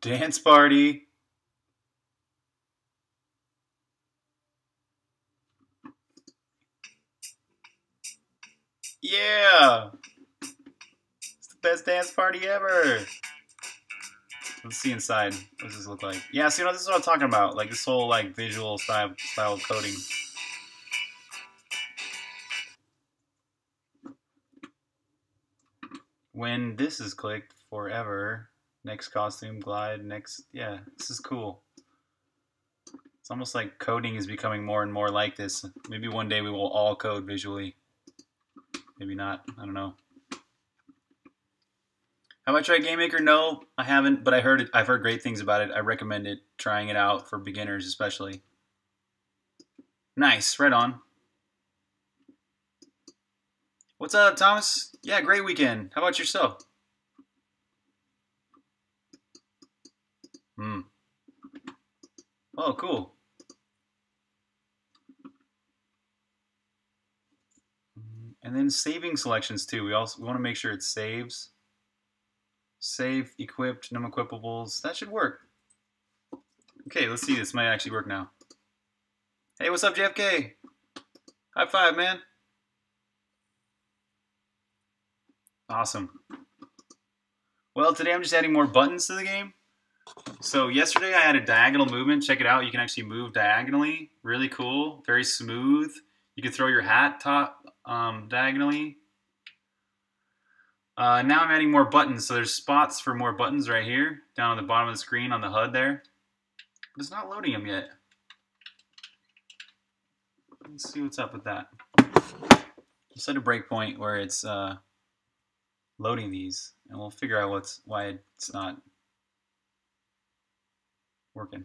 Dance party. Yeah. It's the best dance party ever. Let's see inside. What does this look like? Yeah, see, you know, this is what I'm talking about. Like this whole like visual style style of coding. When this is clicked forever. Next costume, glide, next, yeah, this is cool. It's almost like coding is becoming more and more like this. Maybe one day we will all code visually. Maybe not, I don't know. Have I tried Game Maker? No, I haven't, but I heard it, I've heard great things about it. I recommend it, trying it out for beginners especially. Nice, right on. What's up, Thomas? Yeah, great weekend. How about yourself? Hmm. Oh, cool. And then saving selections too. We also we want to make sure it saves. Save, equipped, num equipables. That should work. Okay, let's see. This might actually work now. Hey, what's up, J F K? High five, man. Awesome. Well, today I'm just adding more buttons to the game. So yesterday I had a diagonal movement. Check it out. You can actually move diagonally. Really cool. Very smooth. You can throw your hat top um, diagonally. Uh, now I'm adding more buttons. So there's spots for more buttons right here. Down at the bottom of the screen on the H U D there. But it's not loading them yet. Let's see what's up with that. I'll set a breakpoint where it's uh, loading these. And we'll figure out what's why it's not working.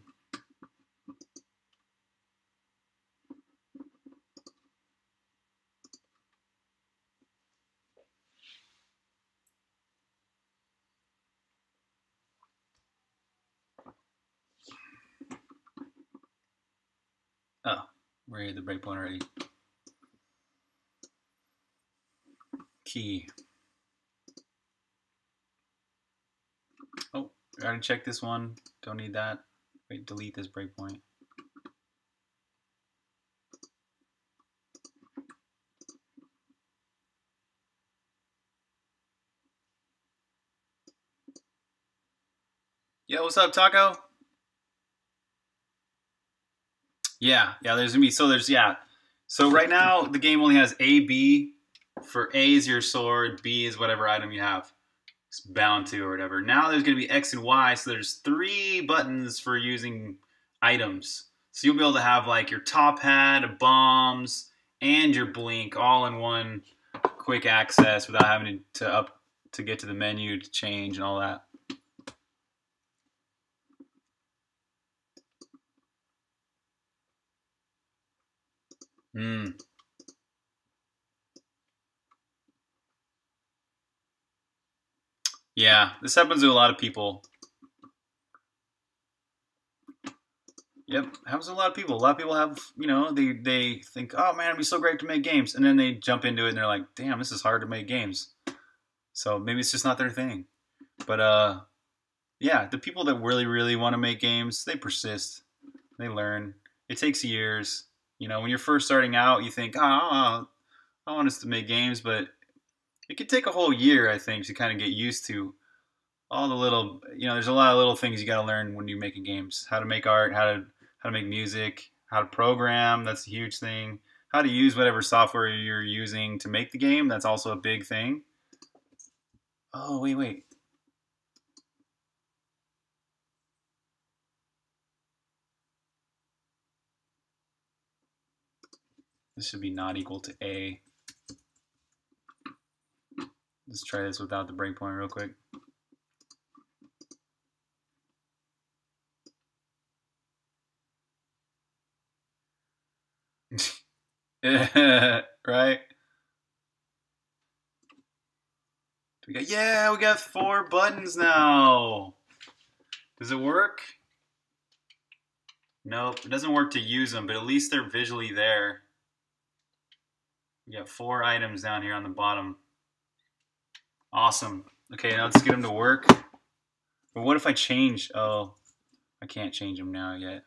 Oh, we're at the breakpoint already. Key. Oh, I already checked this one. Don't need that. Wait, delete this breakpoint. Yo, what's up, Taco? Yeah, yeah, there's gonna be, so there's, yeah. So right now, the game only has A, B. For A is your sword, B is whatever item you have. It's bound to or whatever. Now there's going to be X and Y, so there's three buttons for using items. So you'll be able to have like your top hat, a bombs, and your blink all in one quick access without having to, to up to get to the menu to change and all that. Hmm. Yeah, this happens to a lot of people. Yep, happens to a lot of people. A lot of people have, you know, they, they think, oh man, it'd be so great to make games. And then they jump into it and they're like, damn, this is hard to make games. So maybe it's just not their thing. But uh, yeah, the people that really, really want to make games, they persist. They learn. It takes years. You know, when you're first starting out, you think, oh, I want us to make games, but it could take a whole year, I think, to kind of get used to all the little, you know, there's a lot of little things you got to learn when you're making games. How to make art, how to how to make music, how to program, that's a huge thing. How to use whatever software you're using to make the game, that's also a big thing. Oh, wait, wait. This should be not equal to A. Let's try this without the breakpoint real quick. Right? We got, yeah, we got four buttons now. Does it work? Nope, it doesn't work to use them, but at least they're visually there. We got four items down here on the bottom. Awesome. Okay, now let's get them to work. But what if I change? Oh, I can't change them now yet.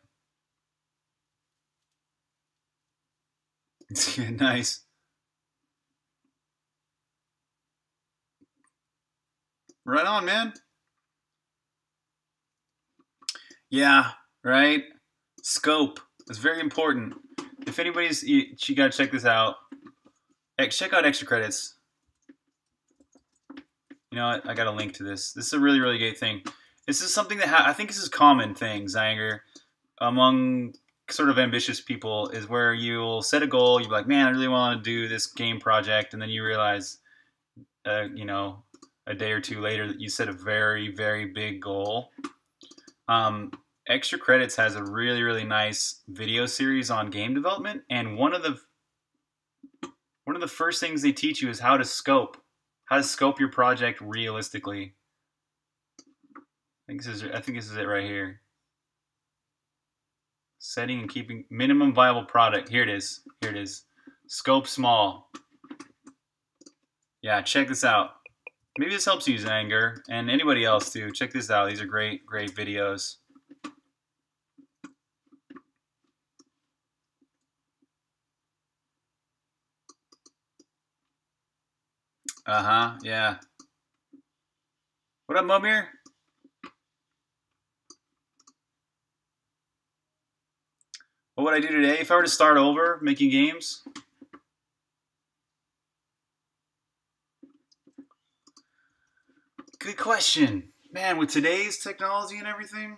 It's nice. Right on, man. Yeah, right? Scope is very important. If anybody's, you, you gotta check this out. Check out Extra Credits. You know, I, I got a link to this. This is a really, really great thing. This is something that ha I think this is common thing, Zanger, among sort of ambitious people, is where you'll set a goal. You're like, man, I really want to do this game project, and then you realize, uh, you know, a day or two later that you set a very, very big goal. Um, Extra Credits has a really, really nice video series on game development, and one of the one of the first things they teach you is how to scope, how to scope your project realistically. I think this is, I think this is it right here. Setting and keeping minimum viable product. Here it is. Here it is. Scope small. Yeah, check this out. Maybe this helps you, Zanger, and anybody else too. Check this out. These are great, great videos. Uh-huh, yeah. What up, Momir? What would I do today if I were to start over making games? Good question. Man, with today's technology and everything.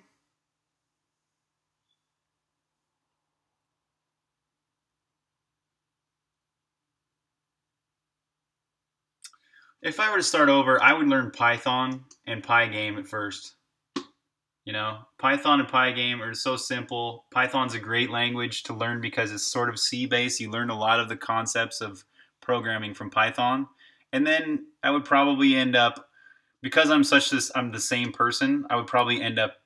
If I were to start over, I would learn Python and Pygame at first. You know, Python and Pygame are so simple. Python's a great language to learn because it's sort of C-based. You learn a lot of the concepts of programming from Python. And then I would probably end up, because I'm such this, I'm the same person, I would probably end up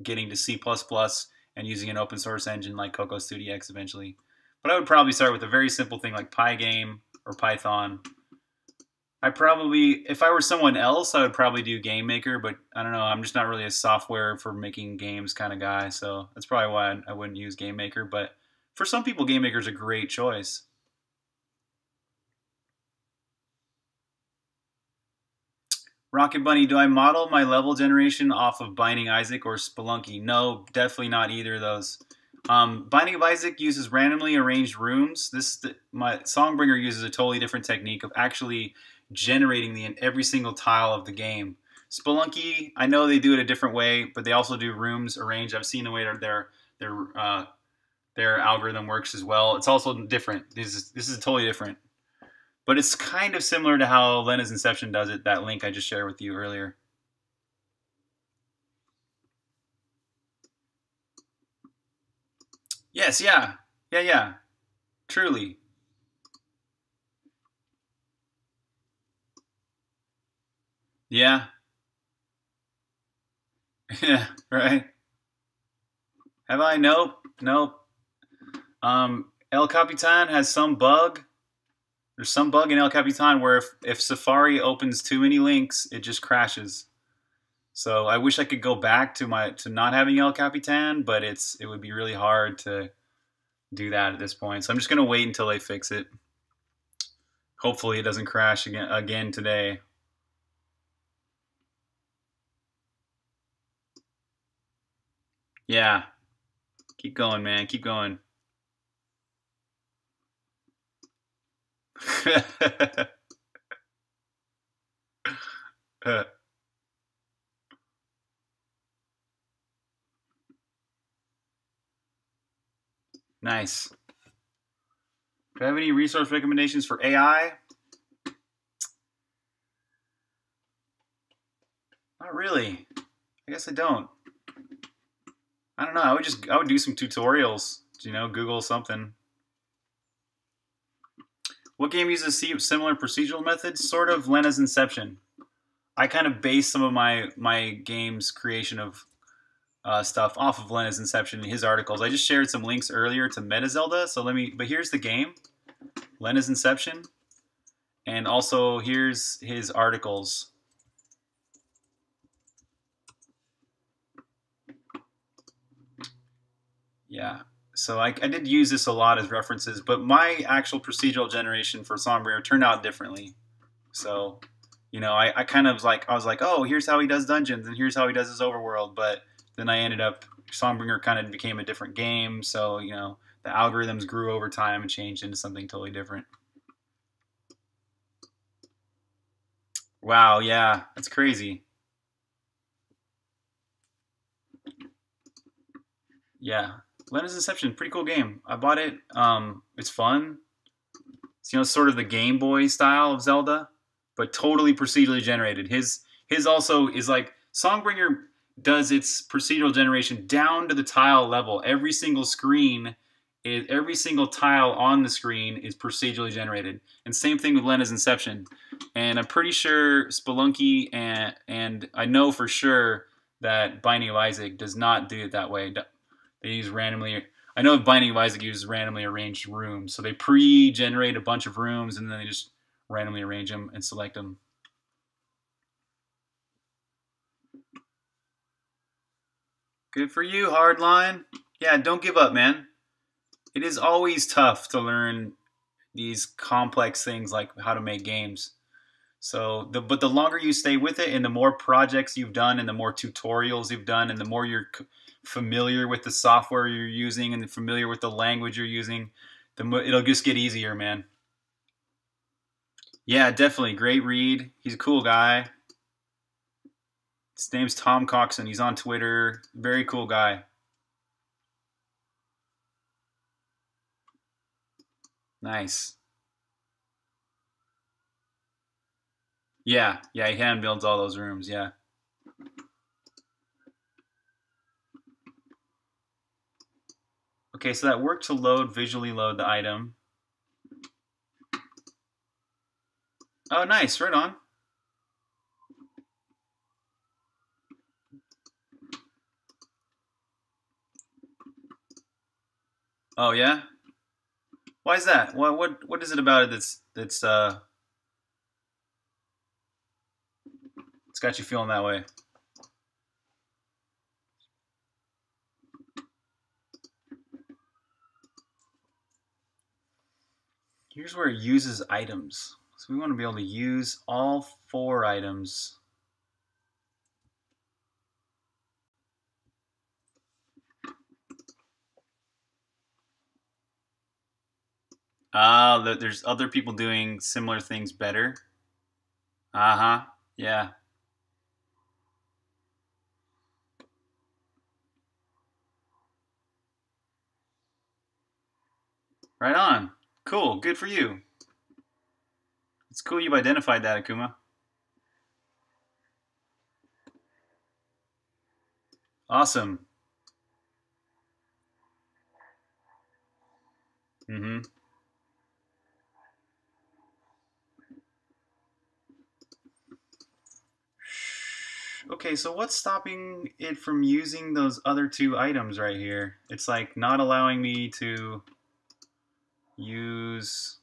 getting to C plus plus and using an open source engine like cocos two d x eventually. But I would probably start with a very simple thing like Pygame or Python. I probably, if I were someone else, I would probably do Game Maker, but I don't know, I'm just not really a software for making games kind of guy, so that's probably why I wouldn't use Game Maker, but for some people, Game Maker is a great choice. Rocket Bunny, do I model my level generation off of Binding Isaac or Spelunky? No, definitely not either of those. Um, Binding of Isaac uses randomly arranged rooms. This my Songbringer uses a totally different technique of actually generating the every single tile of the game. Spelunky, I know they do it a different way, but they also do rooms arranged. I've seen the way their their uh, their algorithm works as well. It's also different. This is this is totally different, but it's kind of similar to how Lenna's Inception does it. That link I just shared with you earlier. Yes, yeah, yeah, yeah, truly. Yeah. Yeah, right. Have I? Nope, nope. Um, El Capitan has some bug. There's some bug in El Capitan where if, if Safari opens too many links, it just crashes. So I wish I could go back to my to not having El Capitan, but it's it would be really hard to do that at this point. So I'm just gonna wait until they fix it. Hopefully it doesn't crash again again today. Yeah. Keep going, man. Keep going. uh. Nice. Do I have any resource recommendations for A I? Not really. I guess I don't. I don't know. I would just I would do some tutorials, you know, Google something. What game uses similar procedural methods? Sort of Lenna's Inception. I kind of base some of my, my game's creation of uh, stuff off of Lenna's Inception and his articles. I just shared some links earlier to MetaZelda, so let me, but here's the game, Lenna's Inception, and also here's his articles. Yeah, so I, I did use this a lot as references, but my actual procedural generation for Songbringer turned out differently. So, you know, I, I kind of like, I was like, oh, here's how he does dungeons, and here's how he does his overworld, but then I ended up, Songbringer kind of became a different game, so, you know, the algorithms grew over time and changed into something totally different. Wow, yeah, that's crazy. Yeah. Lenna's Inception, pretty cool game. I bought it. Um, it's fun. It's, you know, sort of the Game Boy style of Zelda, but totally procedurally generated. His his also is like Songbringer does its procedural generation down to the tile level. Every single screen, is, every single tile on the screen is procedurally generated. And same thing with Lenna's Inception. And I'm pretty sure Spelunky and and I know for sure that Binding of Isaac does not do it that way. They use randomly, I know Binding of Isaac uses randomly arranged rooms, so they pre-generate a bunch of rooms and then they just randomly arrange them and select them. Good for you, Hardline. Yeah, don't give up, man. It is always tough to learn these complex things like how to make games. So, the, but the longer you stay with it and the more projects you've done and the more tutorials you've done and the more you're familiar with the software you're using and familiar with the language you're using, the mo it'll just get easier, man. Yeah, definitely. Great read. He's a cool guy. His name's Tom Coxon. He's on Twitter. Very cool guy. Nice. Yeah, yeah, he hand builds all those rooms, yeah. Okay, so that worked to load, visually load the item. Oh, nice, right on. Oh, yeah? Why is that? What, what, what is it about it that's, that's, uh... it's got you feeling that way? Here's where it uses items. So we want to be able to use all four items. Ah, there's other people doing similar things better. Uh-huh, yeah. Right on. Cool. Good for you. It's cool you've identified that, Akuma. Awesome. Mm-hmm. Okay, so what's stopping it from using those other two items right here? It's like not allowing me to use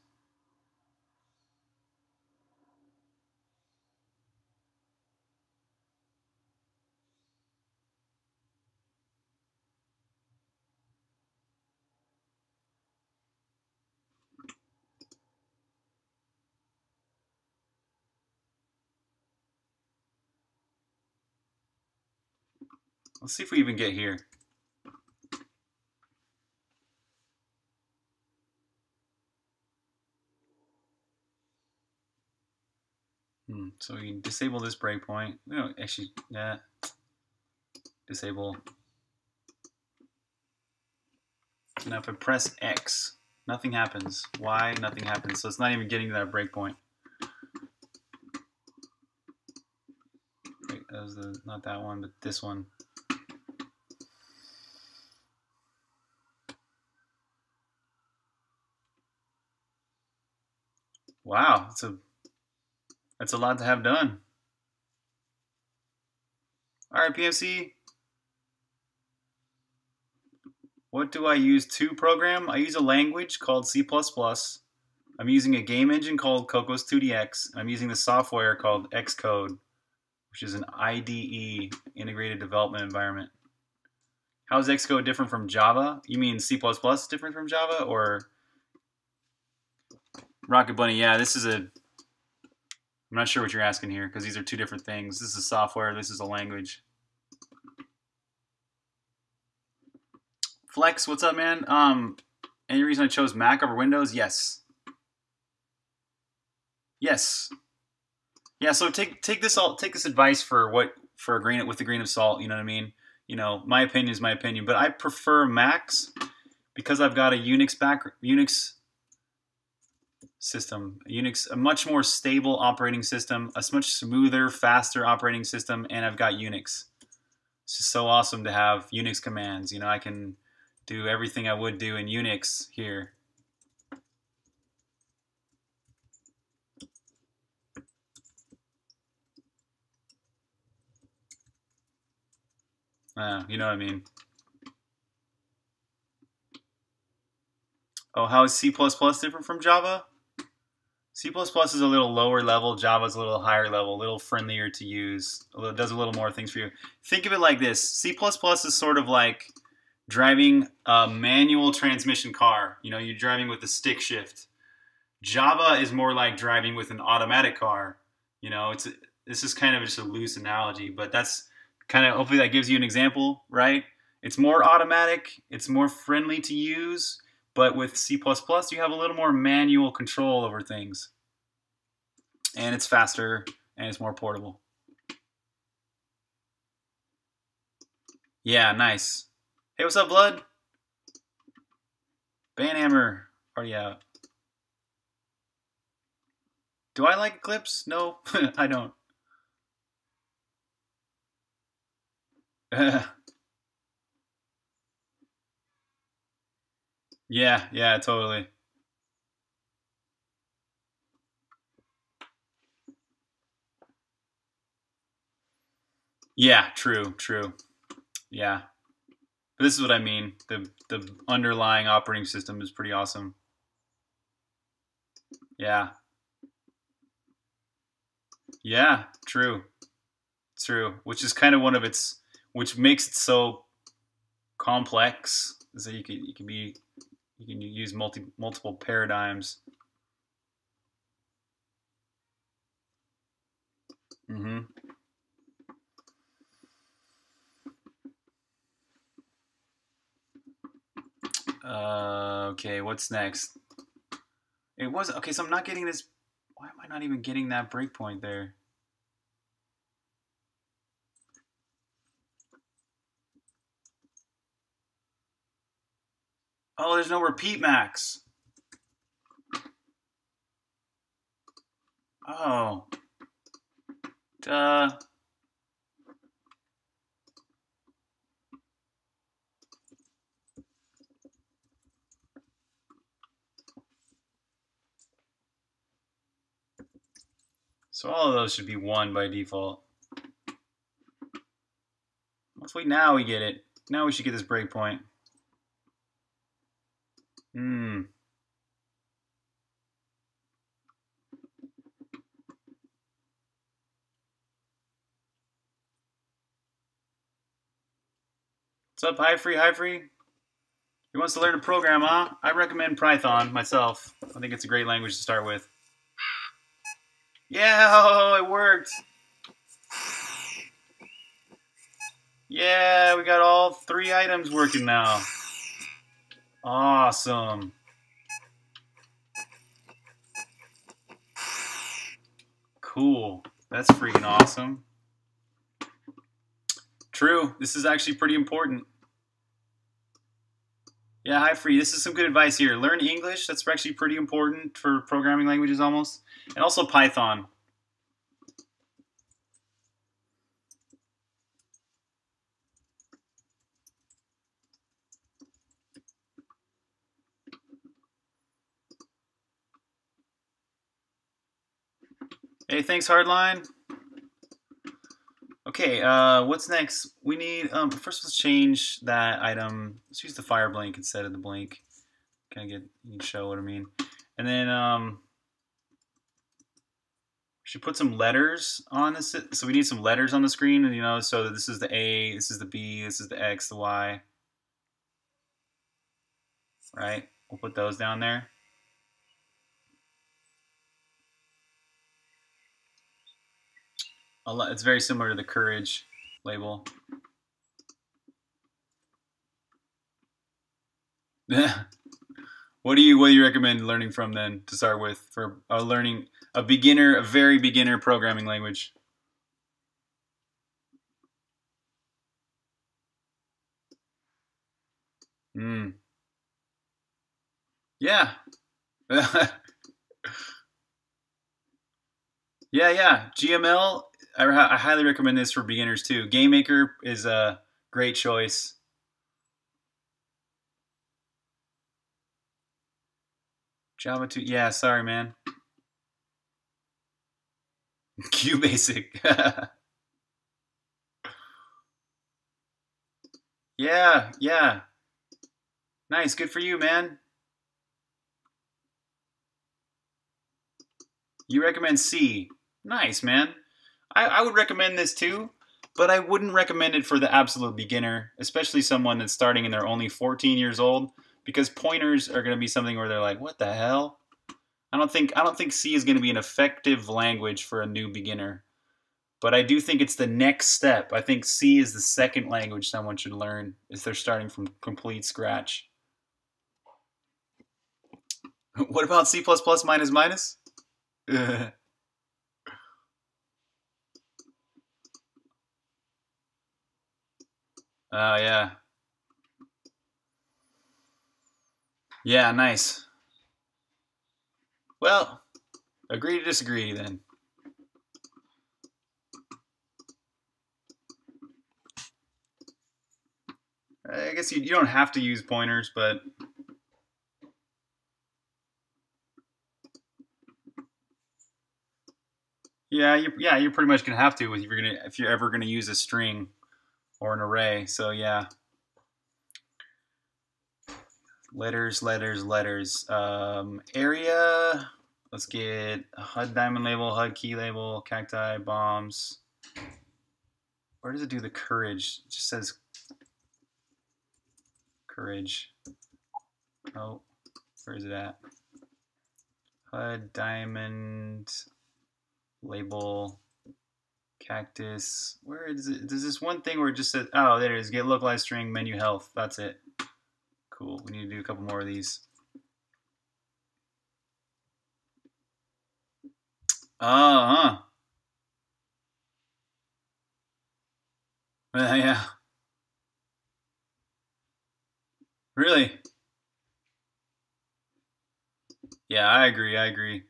let's see if we even get here. So we can disable this breakpoint. We don't actually, yeah. Disable. Now if I press X, nothing happens. Y, nothing happens. So it's not even getting to that breakpoint. Wait, that was the, not that one, but this one. Wow, that's a that's a lot to have done. All right, P M C. What do I use to program? I use a language called C plus plus. I'm using a game engine called cocos two d x. I'm using the software called Xcode, which is an I D E, integrated development environment. How is Xcode different from Java? You mean C plus plus is different from Java, or Rocket Bunny? Yeah, this is a, I'm not sure what you're asking here, because these are two different things. This is software, this is a language. Flex, what's up, man? Um, any reason I chose Mac over Windows? Yes. Yes. Yeah, so take take this all take this advice for what for a grain with a grain of salt, you know what I mean? You know, my opinion is my opinion, but I prefer Macs because I've got a Unix back Unix system, Unix, a much more stable operating system, a much smoother, faster operating system, and I've got Unix. It's just so awesome to have Unix commands. You know, I can do everything I would do in Unix here. Uh, you know what I mean. Oh, how is C plus plus different from Java? C plus plus is a little lower level. Java is a little higher level, a little friendlier to use. A little, does a little more things for you. Think of it like this. C plus plus is sort of like driving a manual transmission car. You know, you're driving with a stick shift. Java is more like driving with an automatic car. You know, it's this is kind of just a loose analogy, but that's kind of, hopefully that gives you an example, right? It's more automatic, it's more friendly to use, but with C plus plus you have a little more manual control over things. And it's faster, and it's more portable. Yeah, nice. Hey, what's up, Blood? Banhammer, party out. Do I like Eclipse? No, I don't. Yeah, yeah, totally. Yeah, true, true. Yeah. But this is what I mean. The the underlying operating system is pretty awesome. Yeah. Yeah, true. True, which is kind of one of its which makes it so complex, is that you can you can be you can use multi multiple paradigms. Mm-hmm. Uh, okay, what's next? It was okay. So I'm not getting this. Why am I not even getting that breakpoint there? Oh, there's no repeat max. Oh. Duh. So all of those should be one by default. Hopefully now we get it. Now we should get this breakpoint. Hmm. What's up, Hi Free? Hi Free. Who wants to learn to program, huh? I recommend Python myself. I think it's a great language to start with. Yeah, oh, it worked. Yeah, we got all three items working now. Awesome. Cool. That's freaking awesome. True. This is actually pretty important. Yeah, Hi Free. This is some good advice here. Learn English. That's actually pretty important for programming languages almost. And also Python. Hey, thanks, Hardline. Okay, uh, what's next? We need, um, first let's change that item. Let's use the fire blank instead of the blank. Kind of get, you can show what I mean. And then, um, should put some letters on this. So we need some letters on the screen, you know, so that this is the A, this is the B, this is the X, the Y. Right? We'll put those down there. It's very similar to the courage label. What do you what do you recommend learning from then to start with for uh, learning a beginner, a very beginner programming language? Hmm. Yeah. yeah, yeah. G M L. I highly recommend this for beginners too. Game Maker is a great choice. Java two, yeah, sorry, man. QBasic. yeah, yeah. Nice, good for you, man. You recommend C. Nice, man. I would recommend this too, but I wouldn't recommend it for the absolute beginner, especially someone that's starting and they're only fourteen years old, because pointers are going to be something where they're like, what the hell? I don't think I don't think C is going to be an effective language for a new beginner, but I do think it's the next step. I think C is the second language someone should learn if they're starting from complete scratch. What about C plus plus minus minus? Oh, uh, yeah. Yeah, nice. Well, agree to disagree then. I guess you, you don't have to use pointers, but... Yeah, you, yeah, you're pretty much going to have to if you're gonna, if you're ever going to use a string. Or an array, so yeah. Letters, letters, letters. Um, area. Let's get H U D diamond label, H U D key label, cacti, bombs. Where does it do the courage? It just says courage. Oh, where is it at? H U D diamond label. Cactus. Where is it? There's this one thing where it just says, oh, there it is. Get localized string, menu health. That's it. Cool. We need to do a couple more of these. Uh-huh. Uh, yeah. Really? Yeah, I agree. I agree.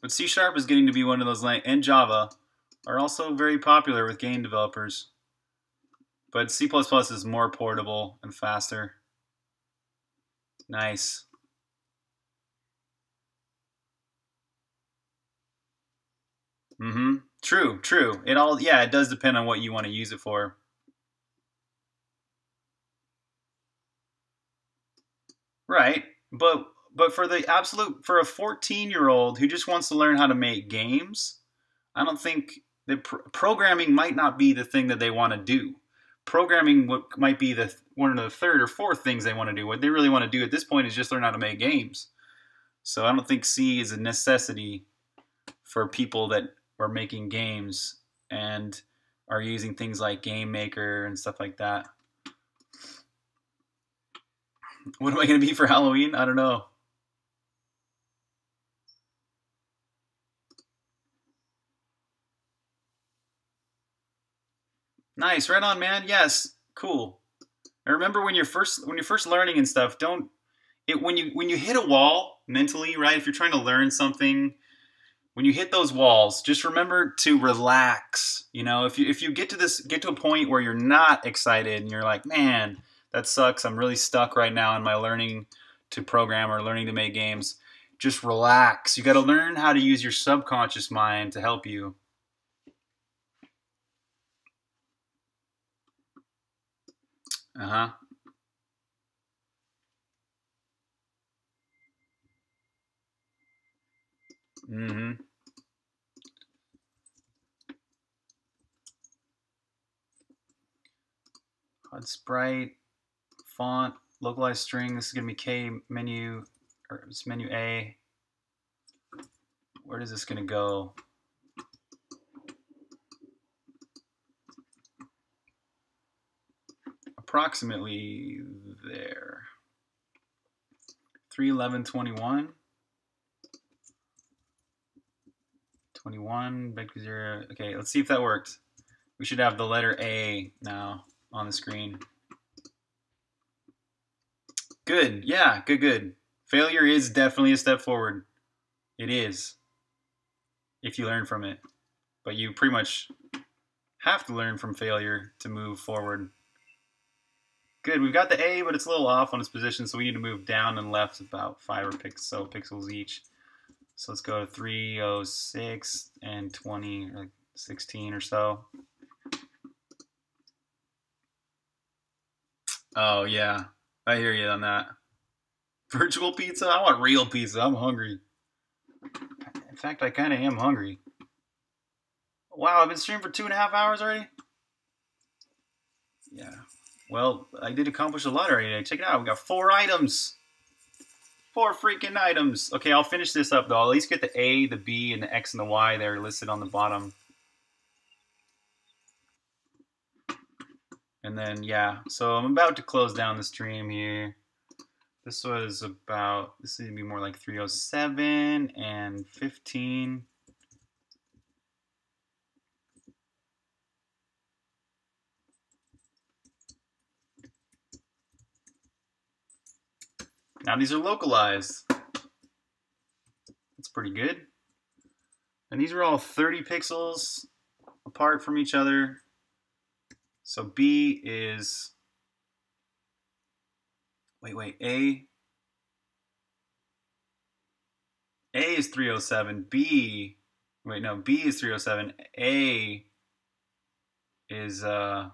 But C Sharp is getting to be one of those, like, and Java are also very popular with game developers. But C plus plus is more portable and faster. Nice. Mm-hmm. True, true. It all, yeah, it does depend on what you want to use it for. Right. But but for the absolute, for a fourteen-year-old who just wants to learn how to make games, I don't think that pro programming might not be the thing that they want to do. Programming what might be the one of the third or fourth things they want to do. What they really want to do at this point is just learn how to make games. So I don't think C is a necessity for people that are making games and are using things like Game Maker and stuff like that. What am I going to be for Halloween? I don't know. Nice, right on, man. Yes, cool. And remember when you're first when you're first learning and stuff, don't it when you when you hit a wall mentally, right? If you're trying to learn something, when you hit those walls, just remember to relax. You know, if you if you get to this get to a point where you're not excited and you're like, man, that sucks. I'm really stuck right now in my learning to program or learning to make games. Just relax. You got to learn how to use your subconscious mind to help you. Uh-huh. Mm-hmm. Hot sprite, font, localized string. This is going to be K menu, or it's menu A. Where is this going to go? Approximately there. three eleven twenty-one. twenty-one, back to zero. Okay, let's see if that worked. We should have the letter A now on the screen. Good, yeah, good, good. Failure is definitely a step forward. It is, if you learn from it. But you pretty much have to learn from failure to move forward. Good, we've got the A, but it's a little off on its position, so we need to move down and left about five or pix so pixels each. So let's go to three oh six and twenty, or like sixteen or so. Oh, yeah. I hear you on that. Virtual pizza? I want real pizza. I'm hungry. In fact, I kind of am hungry. Wow, I've been streaming for two and a half hours already? Yeah. Well, I did accomplish a lot already today. Check it out. We got four items. Four freaking items. Okay, I'll finish this up, though. I'll at least get the A, the B, and the X and the Y there listed on the bottom. And then, yeah, so I'm about to close down the stream here. This was about, this is going to be more like three oh seven and fifteen. Now these are localized. That's pretty good. And these are all thirty pixels apart from each other. So B is, wait, wait, A. A is three oh seven, B, wait, no, B is three oh seven, A is, uh,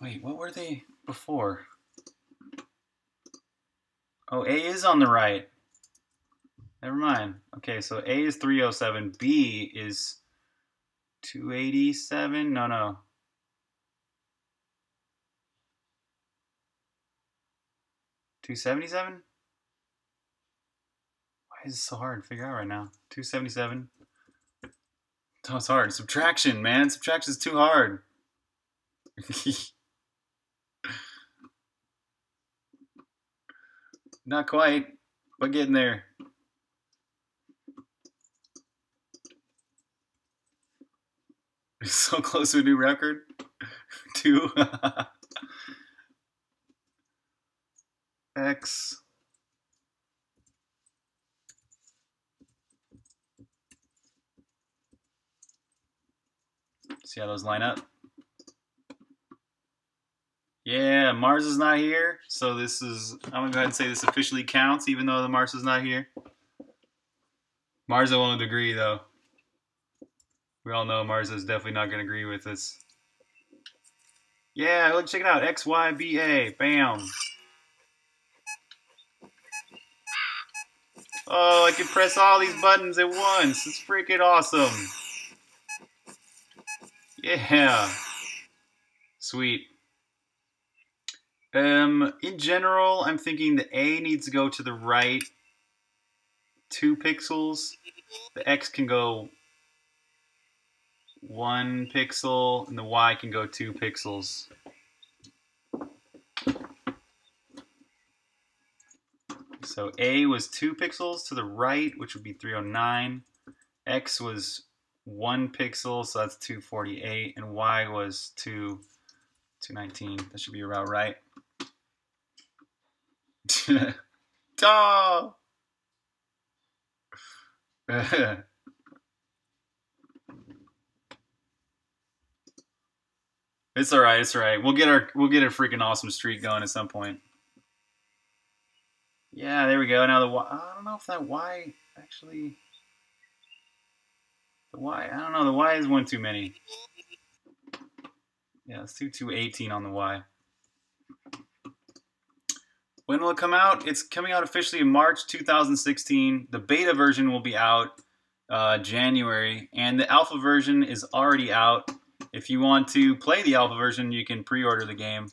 wait, what were they before? Oh, A is on the right. Never mind. Okay, so A is three oh seven, B is two eighty-seven. No, no. two seventy-seven? Why is this so hard to figure out right now? two seventy-seven. Oh, it's hard. Subtraction, man. Subtraction is too hard. Not quite, but getting there. So close to a new record. Two. X. See how those line up? Yeah, Mars is not here. So this is, I'm going to go ahead and say this officially counts, even though the Mars is not here. Marza won't agree, though. We all know Marza is definitely not going to agree with us. Yeah, look, check it out. X, Y, B, A. Bam. Oh, I can press all these buttons at once. It's freaking awesome. Yeah. Sweet. Um, in general, I'm thinking the A needs to go to the right two pixels. The X can go one pixel, and the Y can go two pixels. So A was two pixels to the right, which would be three oh nine. X was one pixel, so that's two forty-eight, and Y was two, two nineteen. That should be about right. Duh! It's all right. It's all right. We'll get our we'll get a freaking awesome streak going at some point. Yeah, there we go. Now the Y. I don't know if that Y actually. The Y. I don't know. The Y is one too many. Yeah, let's do two eighteen on the Y. When will it come out? It's coming out officially in March two thousand sixteen. The beta version will be out uh, January, and the alpha version is already out. If you want to play the alpha version, you can pre-order the game,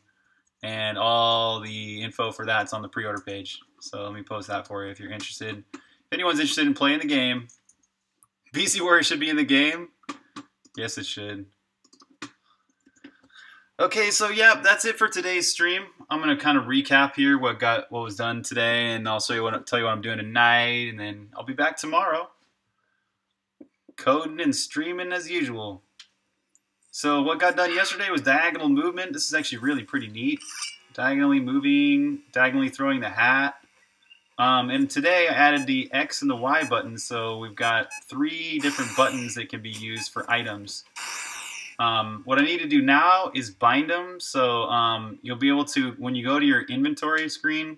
and all the info for that's on the pre-order page. So let me post that for you if you're interested. If anyone's interested in playing the game, P C Warrior should be in the game. Yes, it should. Okay, so yeah, that's it for today's stream. I'm gonna kind of recap here what got what was done today, and I'll show you what tell you what I'm doing tonight, and then I'll be back tomorrow, coding and streaming as usual. So what got done yesterday was diagonal movement. This is actually really pretty neat. Diagonally moving, diagonally throwing the hat. Um, and today I added the X and the Y buttons, so we've got three different buttons that can be used for items. Um, what I need to do now is bind them, so um, you'll be able to, when you go to your inventory screen,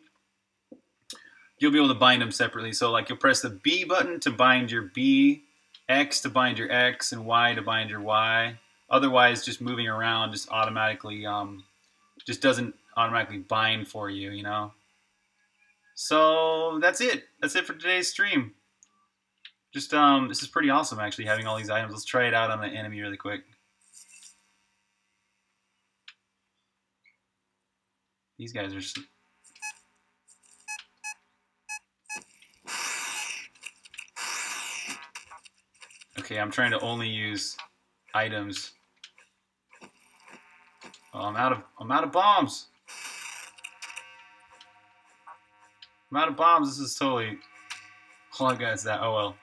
you'll be able to bind them separately. So like you'll press the B button to bind your B, X to bind your X, and Y to bind your Y. Otherwise, just moving around just automatically, um, just doesn't automatically bind for you, you know? So that's it. That's it for today's stream. Just, um, this is pretty awesome actually, having all these items. Let's try it out on the enemy really quick. These guys are... Just... Okay, I'm trying to only use items. Oh, I'm out of I'm out of bombs. I'm out of bombs. This is totally... Oh, guys, that. Oh well.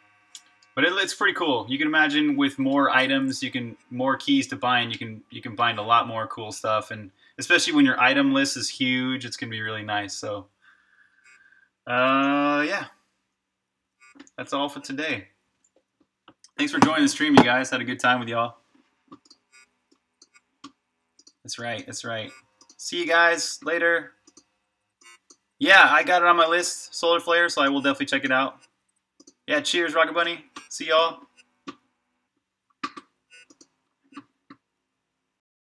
But it, it's pretty cool. You can imagine with more items, you can more keys to bind. You can you can bind a lot more cool stuff, and especially when your item list is huge, it's gonna be really nice. So, uh, yeah, that's all for today. Thanks for joining the stream, you guys. Had a good time with y'all. That's right. That's right. See you guys later. Yeah, I got it on my list, Solar Flare, so I will definitely check it out. Yeah, cheers, Rocket Bunny. See y'all.